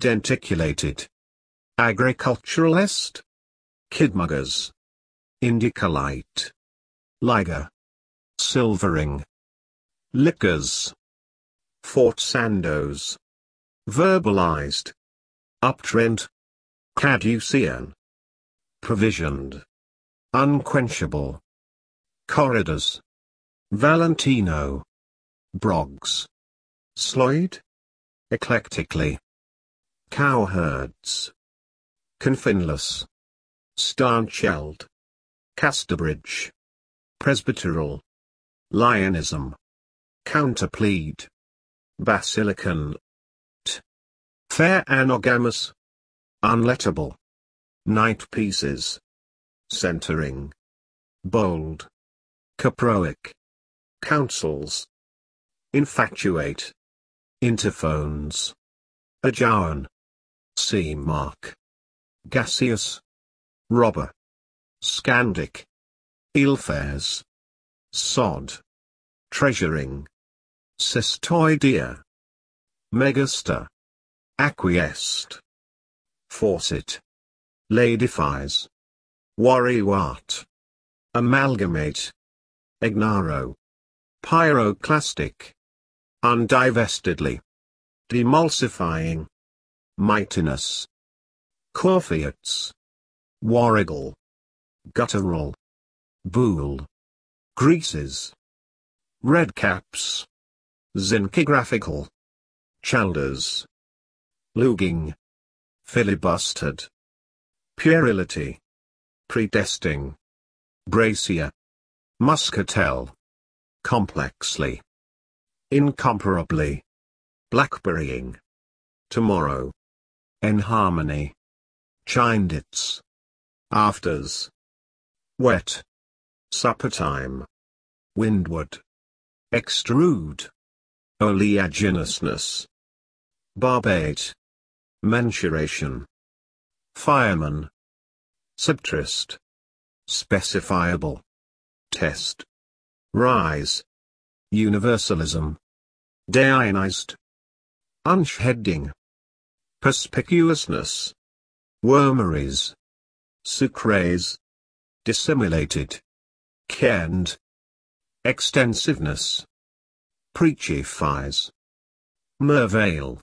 denticulated, agriculturalist, kidmuggers, indicolite, liger, silvering, liquors, fort sandos, verbalized, uptrend, caducean, provisioned, unquenchable, corridors, Valentino, brogs, Sloyd. Eclectically. Cowherds. Confinless. Starnchild. Casterbridge. Presbyteral. Lionism. Counterplead. Basilican. Fair anogamous. Unlettable. Night pieces. Centering. Bold. Caproic. Councils. Infatuate. Interphones. Ajourn. Sea mark. Gaseous. Robber. Scandic. Eelfares. Sod. Treasuring. Cestoidea. Megaster. Acquiesced. Faucet. Ladyfies. Worrywart. Amalgamate. Ignaro. Pyroclastic. Undivestedly. Demulsifying. Mightiness. Corfiates. Warrigal. Guttural. Bool. Greases. Redcaps. Zincographical. Chalders. Luging. Filibustered. Puerility. Predesting. Brassier. Muscatel. Complexly. Incomparably. Blackberrying. Tomorrow. Enharmony. Chindits. Afters. Wet. Suppertime. Windward. Extrude. Oleaginousness. Barbate. Mensuration. Fireman. Subtrist. Specifiable. Test. Rise. Universalism. Deionized. Unshheading. Perspicuousness. Wormeries. Sucres. Dissimulated. Cairned. Extensiveness. Preachifies. Merveil.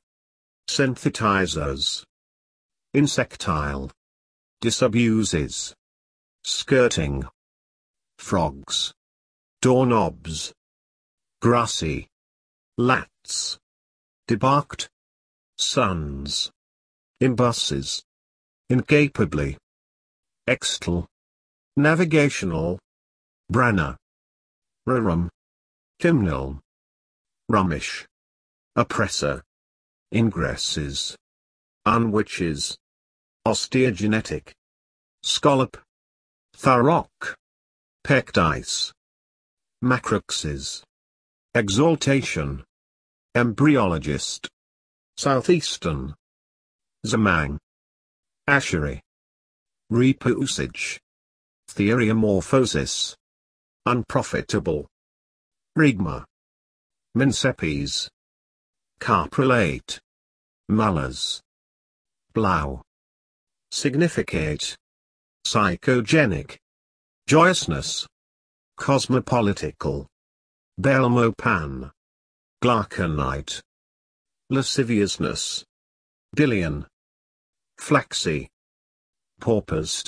Synthetizers. Insectile. Disabuses. Skirting. Frogs. Doorknobs. Grassy. Lats. Debarked. Sons. Imbuses. Incapably. Extal. Navigational. Branner. Rurum. Timnil. Rummish. Oppressor. Ingresses. Unwitches. Osteogenetic. Scallop. Thurrock. Pectice. Macroxes. Exaltation. Embryologist. Southeastern. Zamang. Ashery. Reposage. Theriomorphosis. Unprofitable. Regma. Minsepes. Carprelate. Mullers. Blau. Significate. Psychogenic. Joyousness. Cosmopolitical. Belmopan. Glauconite. Lasciviousness. Dillion. Flaxy. Paupers.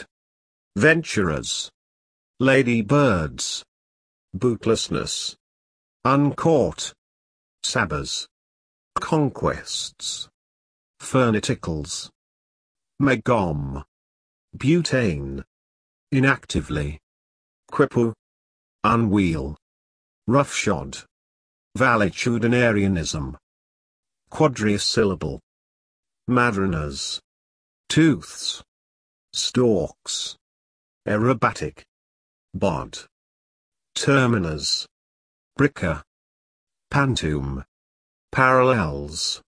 Venturers. Ladybirds. Bootlessness. Uncaught. Sabbers. Conquests. Ferniticals. Megom. Butane. Inactively. Quipu. Unwheel. Roughshod. Valetudinarianism. Quadrisyllable. Madrinas. Tooths. Stalks. Aerobatic. Bod. Terminus. Bricker. Pantoum. Parallels.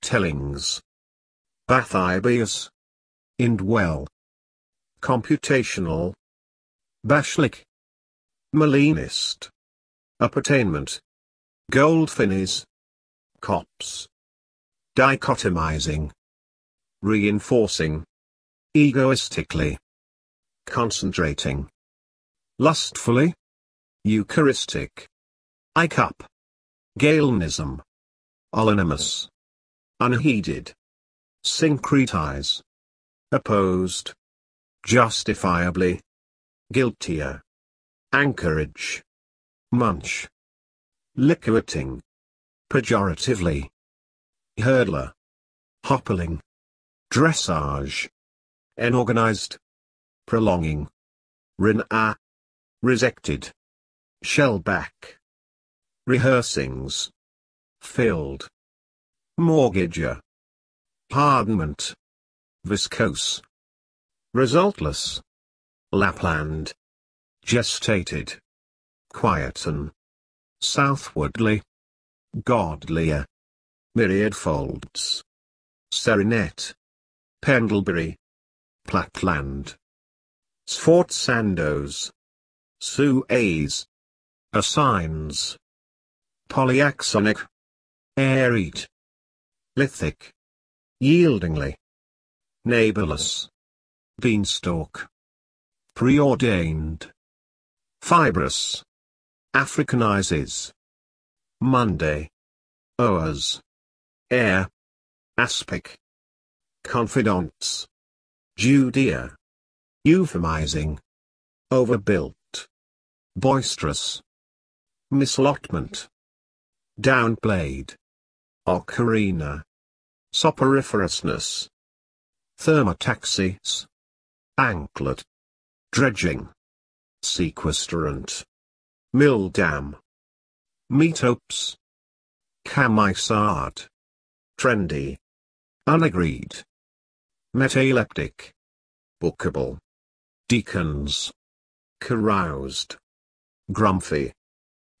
Tellings. Bathybius. Indwell. Computational. Bashlik. Malinist. Appertainment. Goldfinnies. Cops. Dichotomizing. Reinforcing. Egoistically. Concentrating. Lustfully. Eucharistic. I-cup. Galenism. Olonymous. Unheeded. Syncretize. Opposed. Justifiably. Guiltier. Anchorage. Munch. Liquidating. pejoratively. Hurdler. Hoppling. Dressage. Enorganized. Prolonging. Rin-a. Resected. Shellback. Rehearsings. Filled. Mortgager. Hardment. Viscose. Resultless. Lapland. Gestated. Quieten. Southwardly. Godlier. Myriad folds. Serenette. Pendlebury. Platland. Sfortzandos. Suez. Assigns. Polyaxonic. Airete. Lithic. Yieldingly. Neighborless. Beanstalk. Preordained. Fibrous. Africanizes. Monday. Oas. Air. Aspic. Confidants. Judea. Euphemizing. Overbuilt. Boisterous. Mislotment. Downplayed. Ocarina. Soporiferousness. Thermotaxis. Anklet. Dredging. Sequestrant. Mildam. Metopes. Camisard. Trendy. Unagreed. Metaleptic. Bookable. Deacons. Caroused. Grumpy.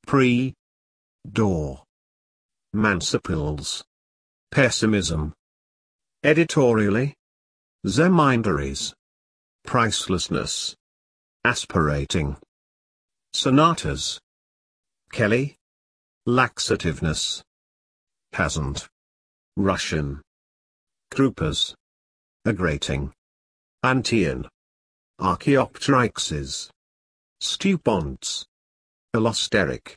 Pre. Door. Mansipils. Pessimism. Editorially. Zemindaries. Pricelessness. Aspirating. Sonatas. Kelly. Laxativeness. Hasn't. Russian. Krupas. Agrating. Antean. Archaeopteryxes. Stupons. Elosteric.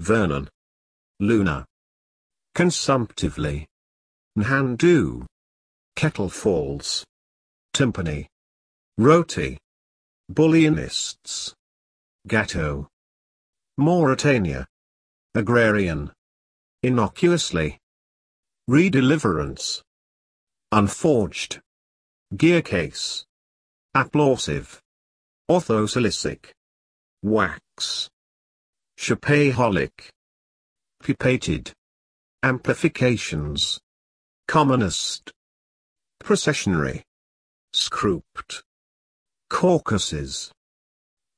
Vernon. Luna. Consumptively. Nhandu. Kettle falls. Timpani. Roti. Bullionists. Gatto. Mauritania. Agrarian. Innocuously. Redeliverance. Unforged. Gearcase. Applausive. Orthosilicic. Wax. Chapeholic. Pupated. Amplifications. Commonist. Processionary. Scrooped. Caucuses.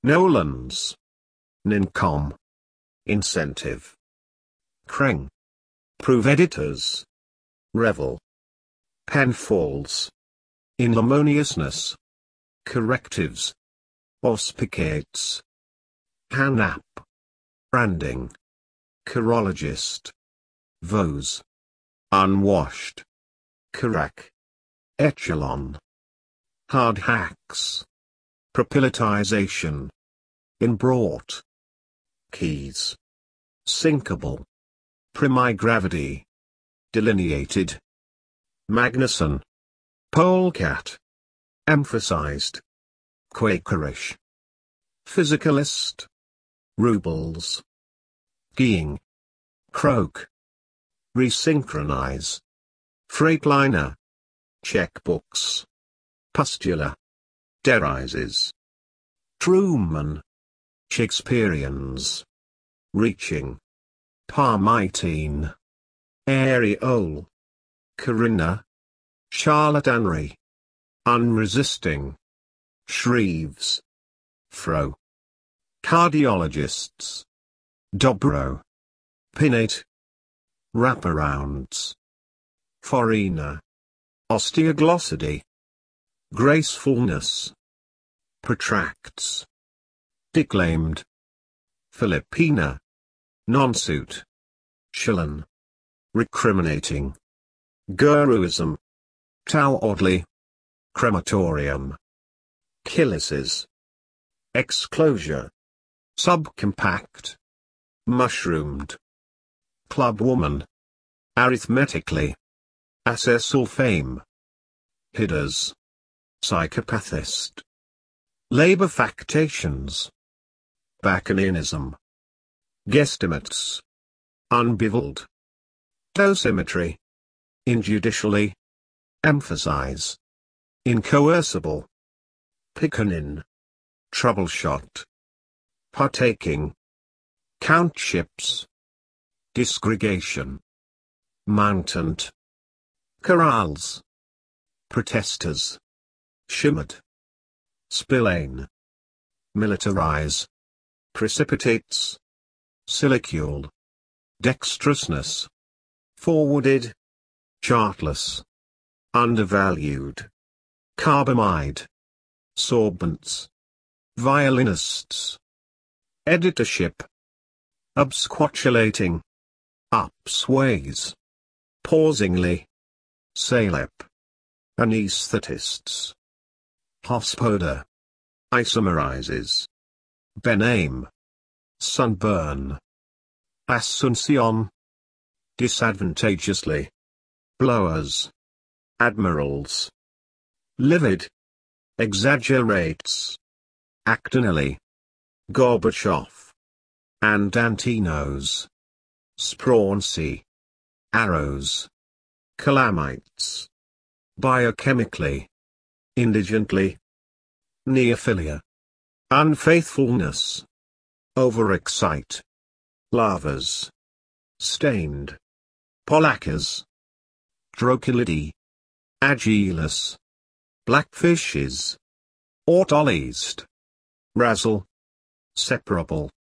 Nolans. Nincom. Incentive. Kreng. Prove editors. Revel. Penfalls. Inharmoniousness. Correctives. Auspicates. Hanap. Branding. Chirologist. Vose. Unwashed. Carac. Echelon. Hard hacks. Propylatization. Inbrought. Keys. Sinkable. Primigravity. Delineated. Magnuson. Polecat. Emphasized. Quakerish. Physicalist. Rubles. Geeing. Croak. Resynchronize. Freightliner. Checkbooks. Pustula. Derises. Truman. Shakespeareans. Reaching. Parmitine. Areole. Corinna. Charlatanry. Unresisting. Shreves. Fro. Cardiologists. Dobro. Pinnate. Wraparounds. Forina. Osteoglossidy. Gracefulness. Protracts. Declaimed. Filipina. Nonsuit. Shillan. Recriminating. Guruism. Towardly. Crematorium. Killises. Exclosure. Subcompact. Mushroomed. Clubwoman. Arithmetically. Assessal fame. Hidders. Psychopathist. Labor factations. Bacchanalism. Guesstimates. Unbeveled. Dosimetry. In judicially. Emphasize. Incoercible. Piccanin. Troubleshot. Partaking. Countships. Disgregation. Mountant. Chorales. Protesters. Shimmered. Spillane. Militarize. Precipitates. Silicule. Dexterousness. Forwarded. Chartless. Undervalued. Carbamide. Sorbents. Violinists. Editorship. Absquatulating. Upsways. Pausingly. Salep. Anesthetists. Hospoda. Isomerizes. Bename. Sunburn. Asuncion. Disadvantageously. Blowers. Admirals. Livid. Exaggerates. Actinally. Gorbachev. Andantinos. Sprawnsy. Arrows. Calamites. Biochemically. Indigently. Neophilia. Unfaithfulness. Overexcite. Lavas. Stained. Polacas. Drocolidae. Agilus. Blackfishes. Autolized. Razzle. Separable.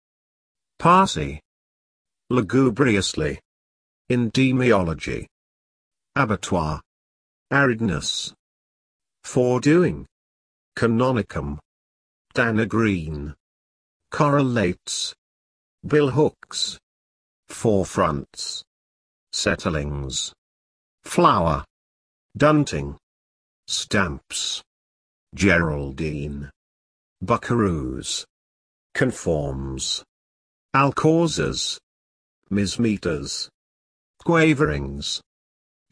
Parsi. Lugubriously. Endemiology. Abattoir. Aridness. Foredoing. Canonicum. Danagreen. Correlates. Billhooks. Forefronts. Settlings. Flower. Dunting. Stamps. Geraldine. Buckaroos. Conforms. Alcauses. Mismeters. Quaverings.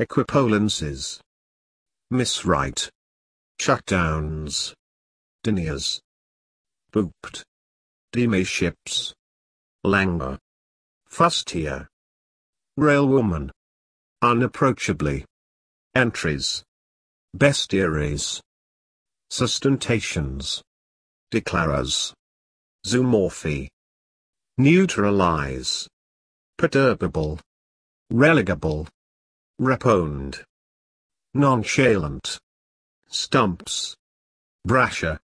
Equipolences. Misright. Shutdowns. Deniers. Booped. Demiships. Languor. Fustier. Railwoman. Unapproachably. Entries. Bestiaries. Sustentations. Declaras. Zoomorphy. Neutralize. Perturbable. Relegable. Reponed. Nonchalant. Stumps. Brasher.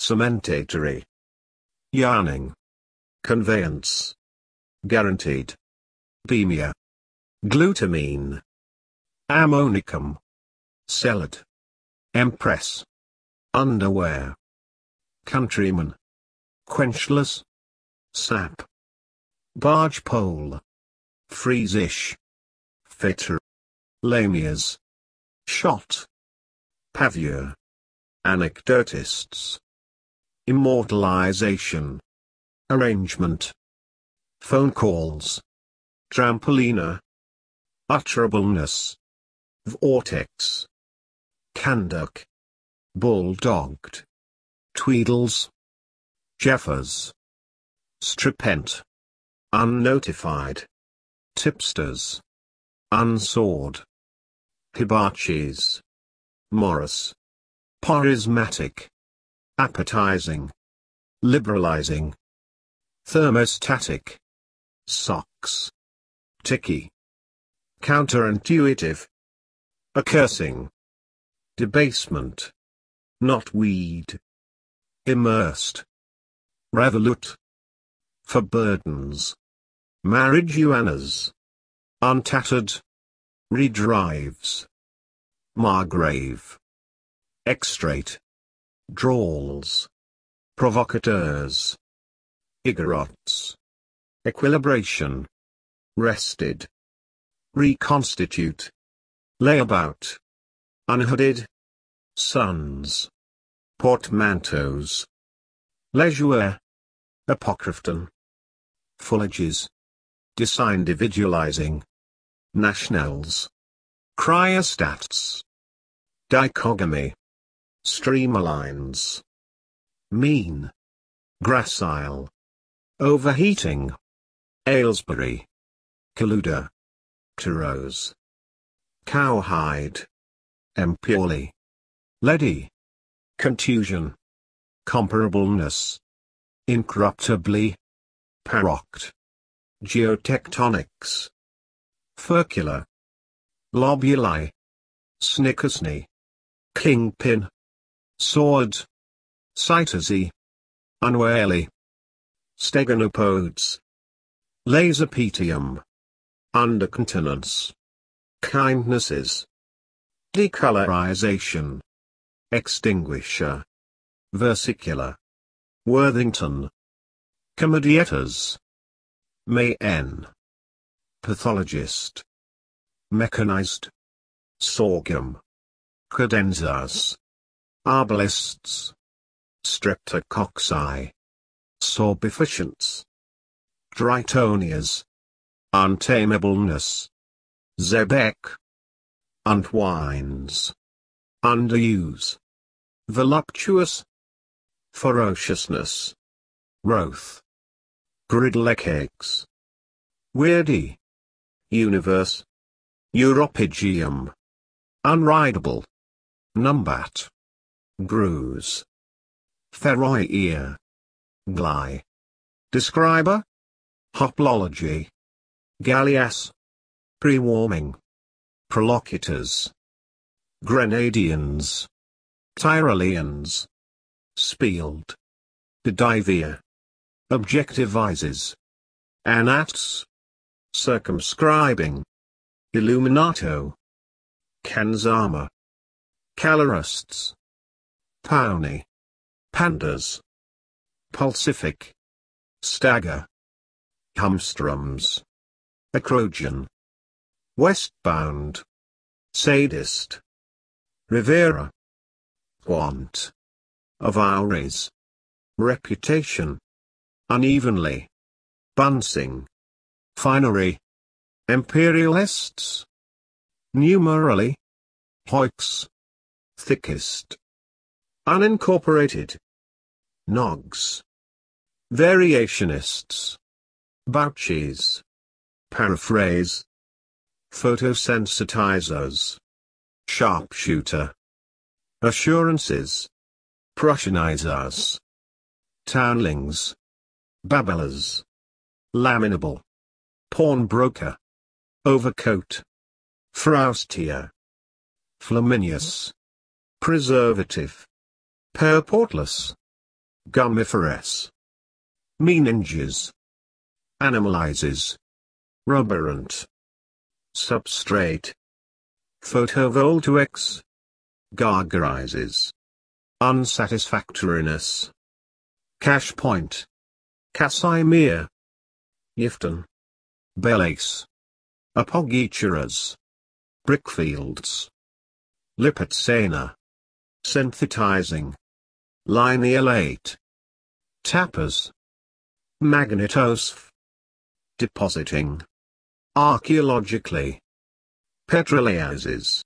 Cementatory. Yarning. Conveyance. Guaranteed. Bemia. Glutamine. Ammonicum. Salad. Empress. Underwear. Countryman. Quenchless. Sap. Barge pole. Friesish. Fitter. Lamias. Shot. Pavure. Anecdotists. Immortalization. Arrangement. Phone calls. Trampolina. Utterableness. Vortex. Canduck. Bulldogged. Tweedles. Jeffers. Stripent. Unnotified. Tipsters. Unsawed. Hibachis. Morris. Parismatic. Appetizing. Liberalizing. Thermostatic. Socks. Ticky. Counterintuitive. Accursing. Debasement. Knotweed. Immersed. Revolute. For burdens. Marijuanas. Untattered. Redrives. Margrave. Extrate. Drawls. Provocateurs. Igorots. Equilibration. Rested. Reconstitute. Layabout. Unhooded. Sons. Portmanteaus. Leisure. Apocryphon. Fullages. Disindividualizing. Nationals. Cryostats. Dichogamy. Streamlines. Mean. Gracile. Overheating. Aylesbury. Kaluda. Tauros. Cowhide. Empirely. Ledi. Contusion. Comparableness. Incorruptibly. Paroct. Geotectonics. Furcula. Lobuli. Snickersney. Kingpin. Sword. Cytosy. Unwary. Steganopodes. Laserpetium. Undercontinence. Kindnesses. Decolorization. Extinguisher. Versicular. Worthington. Commediators. Mayen. Pathologist. Mechanized. Sorghum. Cadenzas. Arbalists. Streptococci. Sorbificients. Drytonias. Untamableness. Zebek. Untwines. Underuse. Voluptuous. Ferociousness. Wroth. Gridlecax. Weirdy. Universe. Europigium. Unridable. Numbat. Gruse. Theroia. Gly. Describer. Hoplology. Gallias. Pre-warming. Prolocutors. Grenadians. Tyroleans. Spield. Bedivia. Objectivizes. Anats. Circumscribing. Illuminato. Kanzama. Calorists. Powny. Pandas. Pulsific. Stagger. Humstrums. Acrogion. Westbound. Sadist. Rivera. Quant. Avaries. Reputation. Unevenly. Bunsing. Finery. Imperialists. Numerally. Hoix. Thickest. Unincorporated. Nogs. Variationists. Bouchies. Paraphrase. Photosensitizers. Sharpshooter. Assurances. Prussianizers. Townlings. Babblers. Laminable. Pawnbroker. Overcoat. Froustier. Flaminius. Preservative. Purportless. Gummiferous. Meninges. Animalizes. Rubberant. Substrate. Photovoltaics. Gargarizes. Unsatisfactoriness. Cash point. Casimir. Yifton. Belace. Apogeturas. Brickfields. Lipizzana. Synthetizing. Linealate. Tappers. Magnetosf. Depositing. Archaeologically. Petroliases.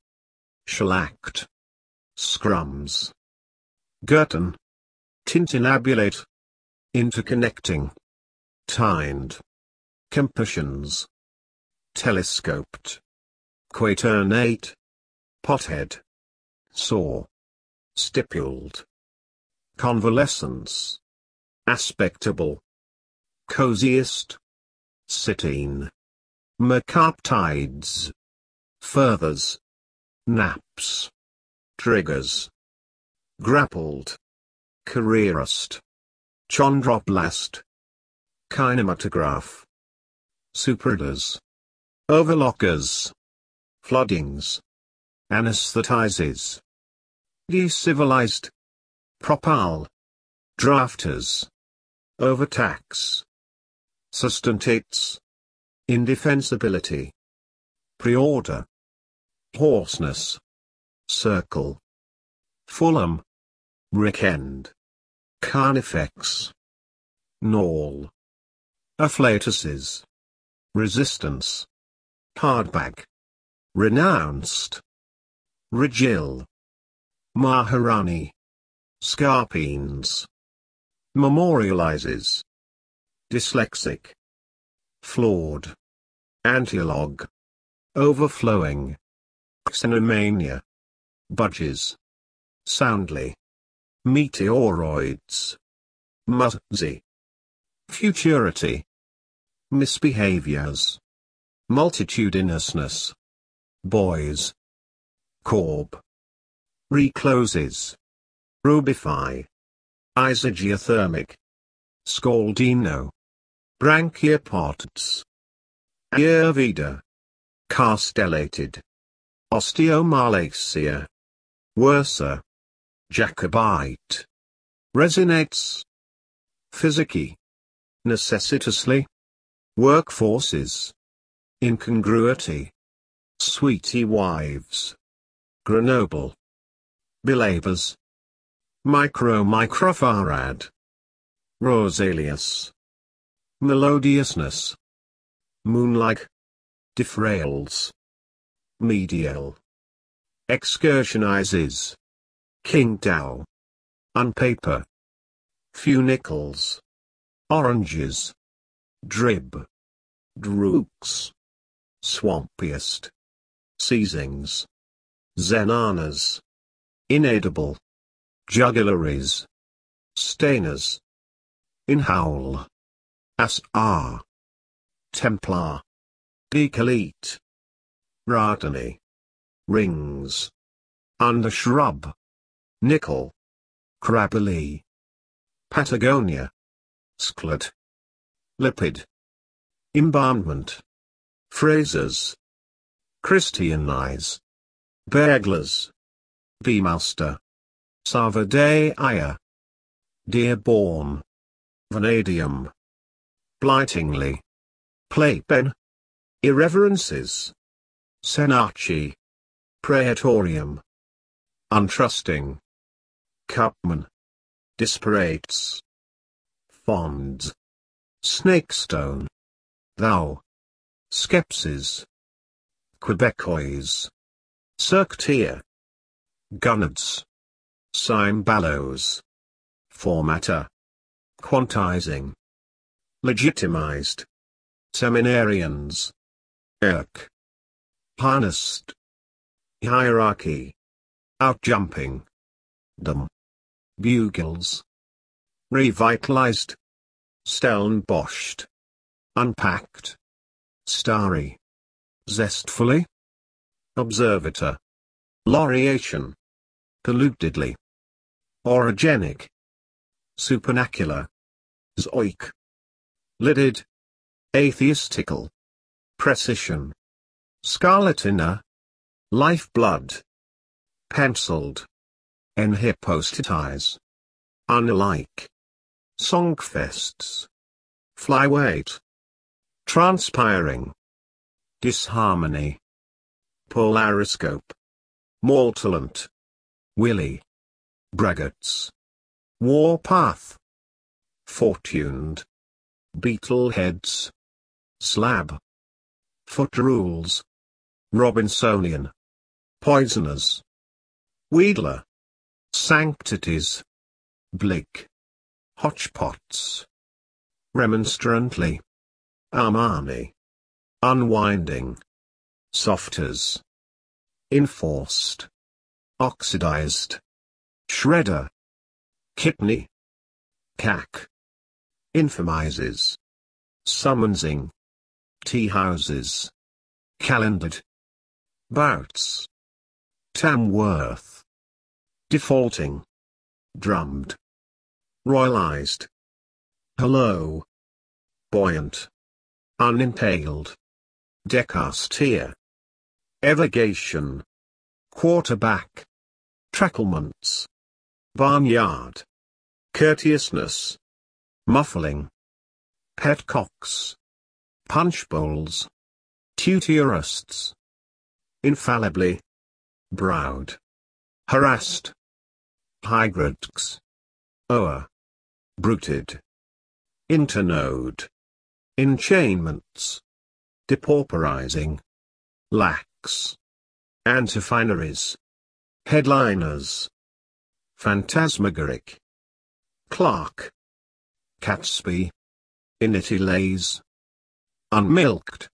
Shellacked. Scrums. Gurton. Tintinnabulate. Interconnecting. Tined. Compressions. Telescoped. Quaternate. Pothead. Saw. Stipuled. Convalescence. Aspectable. Coziest. Sitine. Mercaptides. Furthers. Naps. Triggers. Grappled. Careerist. Chondroblast. Kinematograph. Superders. Overlockers. Floodings. Anesthetizes. Decivilized. Propal. Drafters. Overtax. Sustentates. Indefensibility. Preorder. Hoarseness. Circle. Fulham. Rickend. Carnifex. Gnarl. Afflatuses. Resistance. Hardback. Renounced. Rigil. Maharani. Scarpines. Memorializes. Dyslexic. Flawed. Antilog. Overflowing. Xenomania. Budges. Soundly. Meteoroids. Muzzy. Futurity. Misbehaviors. Multitudinousness. Boys. Corb. Recloses. Rubify. Isogeothermic. Scaldino. Brachiopods. Ayurveda. Castellated. Osteomalacia. Worser. Jacobite. Resonates. Physici. Necessitously. Workforces. Incongruity. Sweetie wives. Grenoble. Belavers. Microfarad. Rosaleus. Melodiousness. Moonlike. Diffrails. Medial. Excursionizes. Kingdao. Unpaper. Funicles. Oranges. Drib. Drooks. Swampiest. Seizings. Zenanas. Inedible. Jugularies. Stainers. Inhowl. Asr. Templar. Decolete. Ratany. Rings. Undershrub. Nickel. Craboli. Patagonia. Sclet. Lipid. Embalmment. Phrases. Christianize. Burglars. Beemaster. Sarvadaya. Dearborn. Vanadium. Blightingly. Playpen. Irreverences. Senachi. Praetorium. Untrusting. Cupman. Disparates. Fonds. Snakestone. Thou. Skepsis. Quebecois. Circtier. Gunnads. Cymbalos. Formatter. Quantizing. Legitimized. Seminarians. Irk. Harnessed. Hierarchy. Outjumping. Dumb. Bugles. Revitalized. Stelnboshed. Unpacked. Starry. Zestfully. Observator. Laureation. Pollutedly. Orogenic. Supernacular. Zoic. Lidded. Atheistical. Precision. Scarlatina. Lifeblood. Penciled. Enhypostatize. Unlike. Songfests. Flyweight. Transpiring. Disharmony. Polariscope. Mortalant. Willy. Braggarts. Warpath. Fortuned. Beetleheads. Slab. Footrules. Robinsonian. Poisoners. Wheedler. Sanctities. Blick. Hotchpots. Remonstrantly. Armani. Unwinding. Softers. Enforced. Oxidized. Shredder. Kidney. Cack. Infamizes. Summonsing. Tea houses. Calendared. Bouts. Tamworth. Defaulting. Drummed. Royalized. Hello. Buoyant. Unimpaled. Decasteer. Evagation. Quarterback. Tracklements. Barnyard. Courteousness. Muffling. Petcocks. Punchbowls. Tuturists. Infallibly. Browed. Harassed. Hygredx. Oa. Bruited. Internode. Enchainments. Depauperizing. Lax. Antifineries. Headliners. Phantasmagoric. Clark. Catspy. Initiales. Unmilked.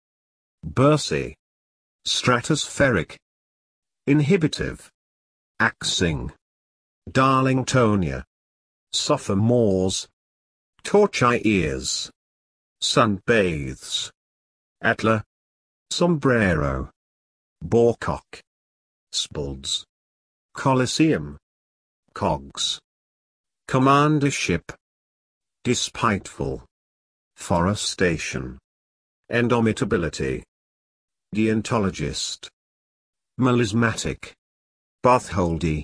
Bursey. Stratospheric. Inhibitive. Axing. Darlingtonia. Sophomores. Torchi ears. Sunbathes. Atler. Sombrero. Borcock. Spalds. Colosseum. Cogs. Commandership. Despiteful. Forestation. Indomitability. Deontologist. Melismatic. Bathholdy.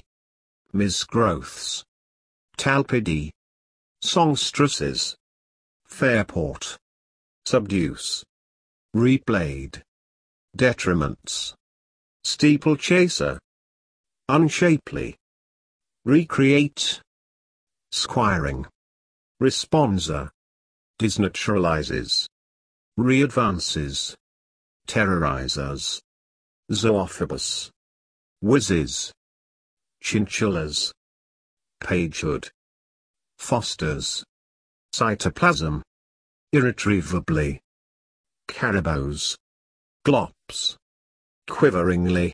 Misgrowths. Talpidae. Songstresses. Fairport. Subduce. Replayed. Detriments. Steeplechaser. Unshapely. Recreate. Squiring. Responsa. Disnaturalizes. Readvances. Terrorizers. Zoophobus. Whizzes. Chinchillas. Pagehood. Fosters. Cytoplasm. Irretrievably. Caraboes. Glops. Quiveringly.